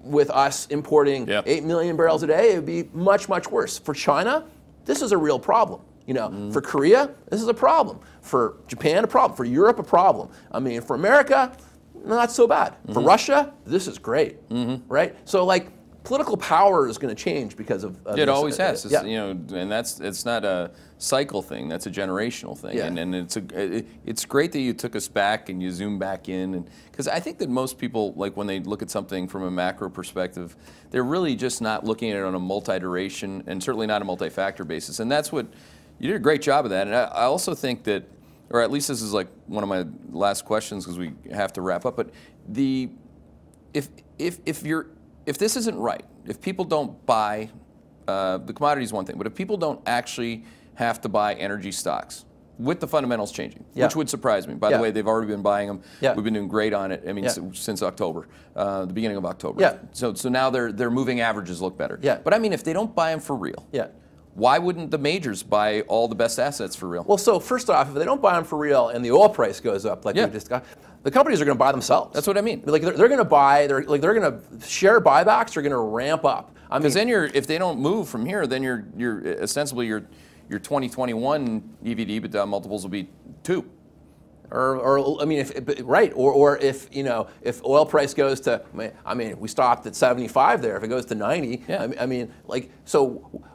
with us importing, yep, 8 million barrels a day, it would be much, much worse. For China, this is a real problem. You know, mm-hmm. For Korea, this is a problem. For Japan, a problem. For Europe, a problem. I mean, for America, not so bad. Mm-hmm. For Russia, this is great, mm-hmm. right? So, like, political power is going to change because of it always has. Yeah. You know, and it's not a cycle thing. That's a generational thing. Yeah. And it's great that you took us back and you zoom back in, and because I think that most people, like, when they look at something from a macro perspective, they're really just not looking at it on a multi-duration and certainly not a multi-factor basis. And that's what you did a great job of that. And I also think that, or at least this is like one of my last questions because we have to wrap up. But if this isn't right, if people don't buy the commodities, one thing. But if people don't actually have to buy energy stocks, with the fundamentals changing, which would surprise me. By the way, they've already been buying them. We've been doing great on it. I mean, since October, the beginning of October. So now their moving averages look better. But I mean, if they don't buy them for real, why wouldn't the majors buy all the best assets for real? Well, so first off, if they don't buy them for real and the oil price goes up, like we just got, the companies are going to buy themselves. That's what I mean. Like they're going to buy. They're going to share buybacks. Are going to ramp up. I mean, because then if they don't move from here, then you're ostensibly your 2021 EV/EBITDA multiples will be 2. Or I mean, if oil price goes to, we stopped at 75 there. If it goes to 90, so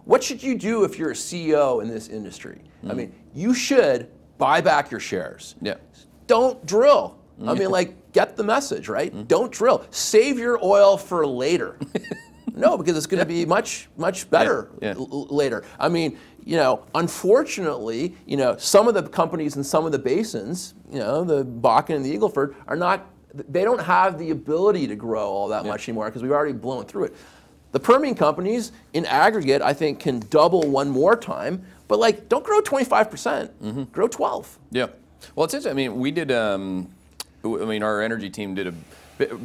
what should you do if you're a CEO in this industry? I mean, you should buy back your shares. Don't drill. I mean, get the message, right? Don't drill. Save your oil for later. No, because it's going to be much better later. I mean, unfortunately, some of the companies in some of the basins, the Bakken and the Eagleford, they don't have the ability to grow all that much anymore because we've already blown through it. The Permian companies in aggregate, I think, can double one more time, but don't grow 25%, grow 12. Yeah. Well, it's interesting. I mean, we did, our energy team did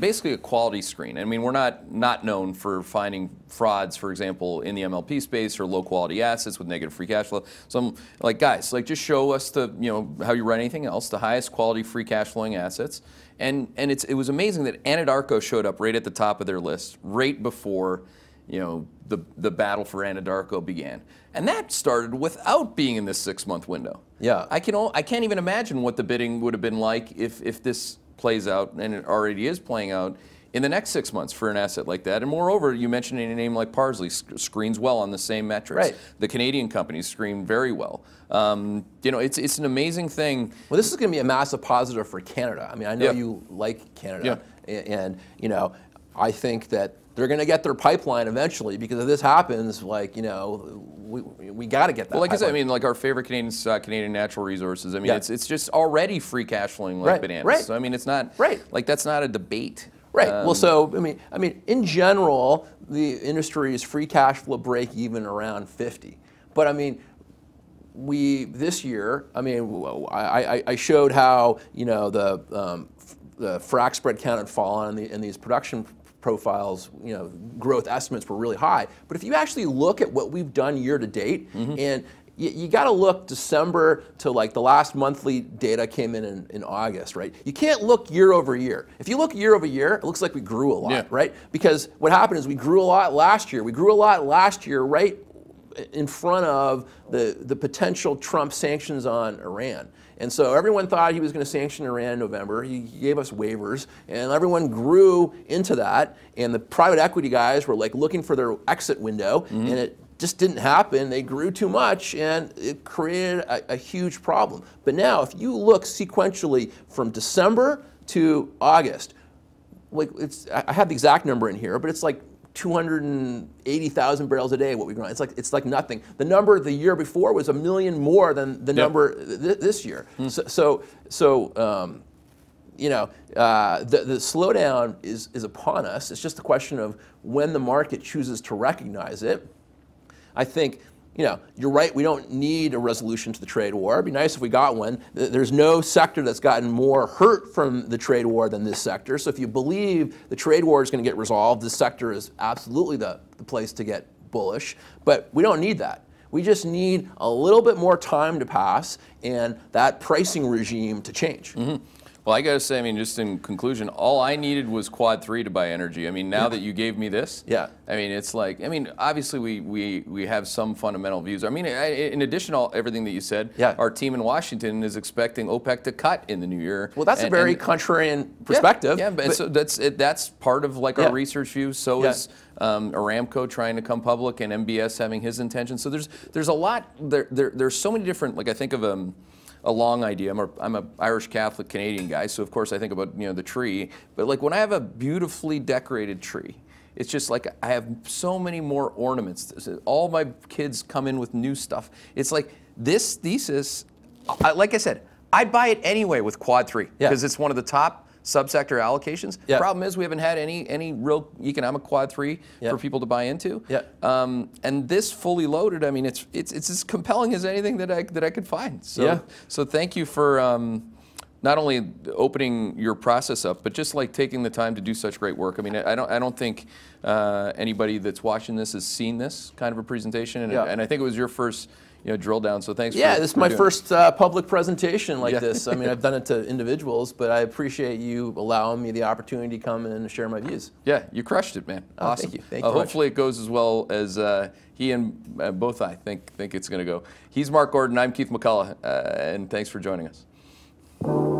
basically a quality screen. I mean, we're not known for finding frauds, for example, in the MLP space or low quality assets with negative free cash flow. So I'm like, guys, just show us how you run anything else, the highest quality free cash flowing assets. And it was amazing that Anadarko showed up right at the top of their list, right before the battle for Anadarko began. And that started without being in this 6-month window. Yeah. I can't even imagine what the bidding would have been like if this plays out, and it already is playing out, in the next 6 months for an asset like that. And moreover, you mentioned a name like Parsley screens well on the same metrics. Right. The Canadian companies screen very well. It's an amazing thing. Well, this is going to be a massive positive for Canada. I mean, I know you like Canada, and I think that they're going to get their pipeline eventually, because if this happens, we got to get that. Well, like I said, I mean, our favorite Canadian stock, Canadian Natural Resources. I mean, it's just already free cash flowing like bananas. Right. So I mean, it's not that's not a debate. Right. Well, so I mean, in general, the industry is free cash flow break even around 50. But I mean, this year, I showed how the frac spread count had fallen in these production profiles, growth estimates were really high. But if you actually look at what we've done year to date, and you got to look December to the last monthly data came in August, right? You can't look year over year. If you look year over year, it looks like we grew a lot, right? Because what happened is we grew a lot last year. We grew a lot last year, right? In front of the potential Trump sanctions on Iran. And so everyone thought he was going to sanction Iran in November. He gave us waivers, and everyone grew into that. And the private equity guys were looking for their exit window, and it just didn't happen. They grew too much, and it created a huge problem. But now, if you look sequentially from December to August, I have the exact number in here, but it's 280,000 barrels a day, what we've grown. It's like nothing. The number the year before was 1 million more than the number this year. The slowdown is upon us. It's just a question of when the market chooses to recognize it. I think you're right. We don't need a resolution to the trade war. It'd be nice if we got one. There's no sector that's gotten more hurt from the trade war than this sector. So if you believe the trade war is going to get resolved, this sector is absolutely the place to get bullish. But we don't need that. We just need a little bit more time to pass and that pricing regime to change. Well, I got to say, just in conclusion, all I needed was Quad 3 to buy energy. Now that you gave me this, it's obviously we have some fundamental views. In addition to everything that you said, our team in Washington is expecting OPEC to cut in the new year. Well, that's a very contrarian perspective. Yeah, but so that's part of our research view. So is Aramco trying to come public and MBS having his intentions. So there's a lot. There's so many different. I think of a long idea. I'm a Irish Catholic Canadian guy, so of course I think about the tree. But when I have a beautifully decorated tree, it's just I have so many more ornaments. All my kids come in with new stuff. It's this thesis. Like I said, I'd buy it anyway with Quad 3 because it's one of the top subsector allocations. Yep. Problem is we haven't had any real economic Quad 3 for people to buy into. Yep. And this fully loaded, I mean, it's as compelling as anything that I could find. So so thank you for not only opening your process up, but just like taking the time to do such great work. I mean, I don't think anybody that's watching this has seen this kind of a presentation, and, and I think it was your first, you know, drill down. So thanks. Yeah, this is my first public presentation like this. I mean, I've done it to individuals, but I appreciate you allowing me the opportunity to come and share my views. Yeah, you crushed it, man. Oh, awesome. Thank you. Thank you hopefully it goes as well as he and both I think it's going to go. He's Mark Gordon. I'm Keith McCullough, and thanks for joining us.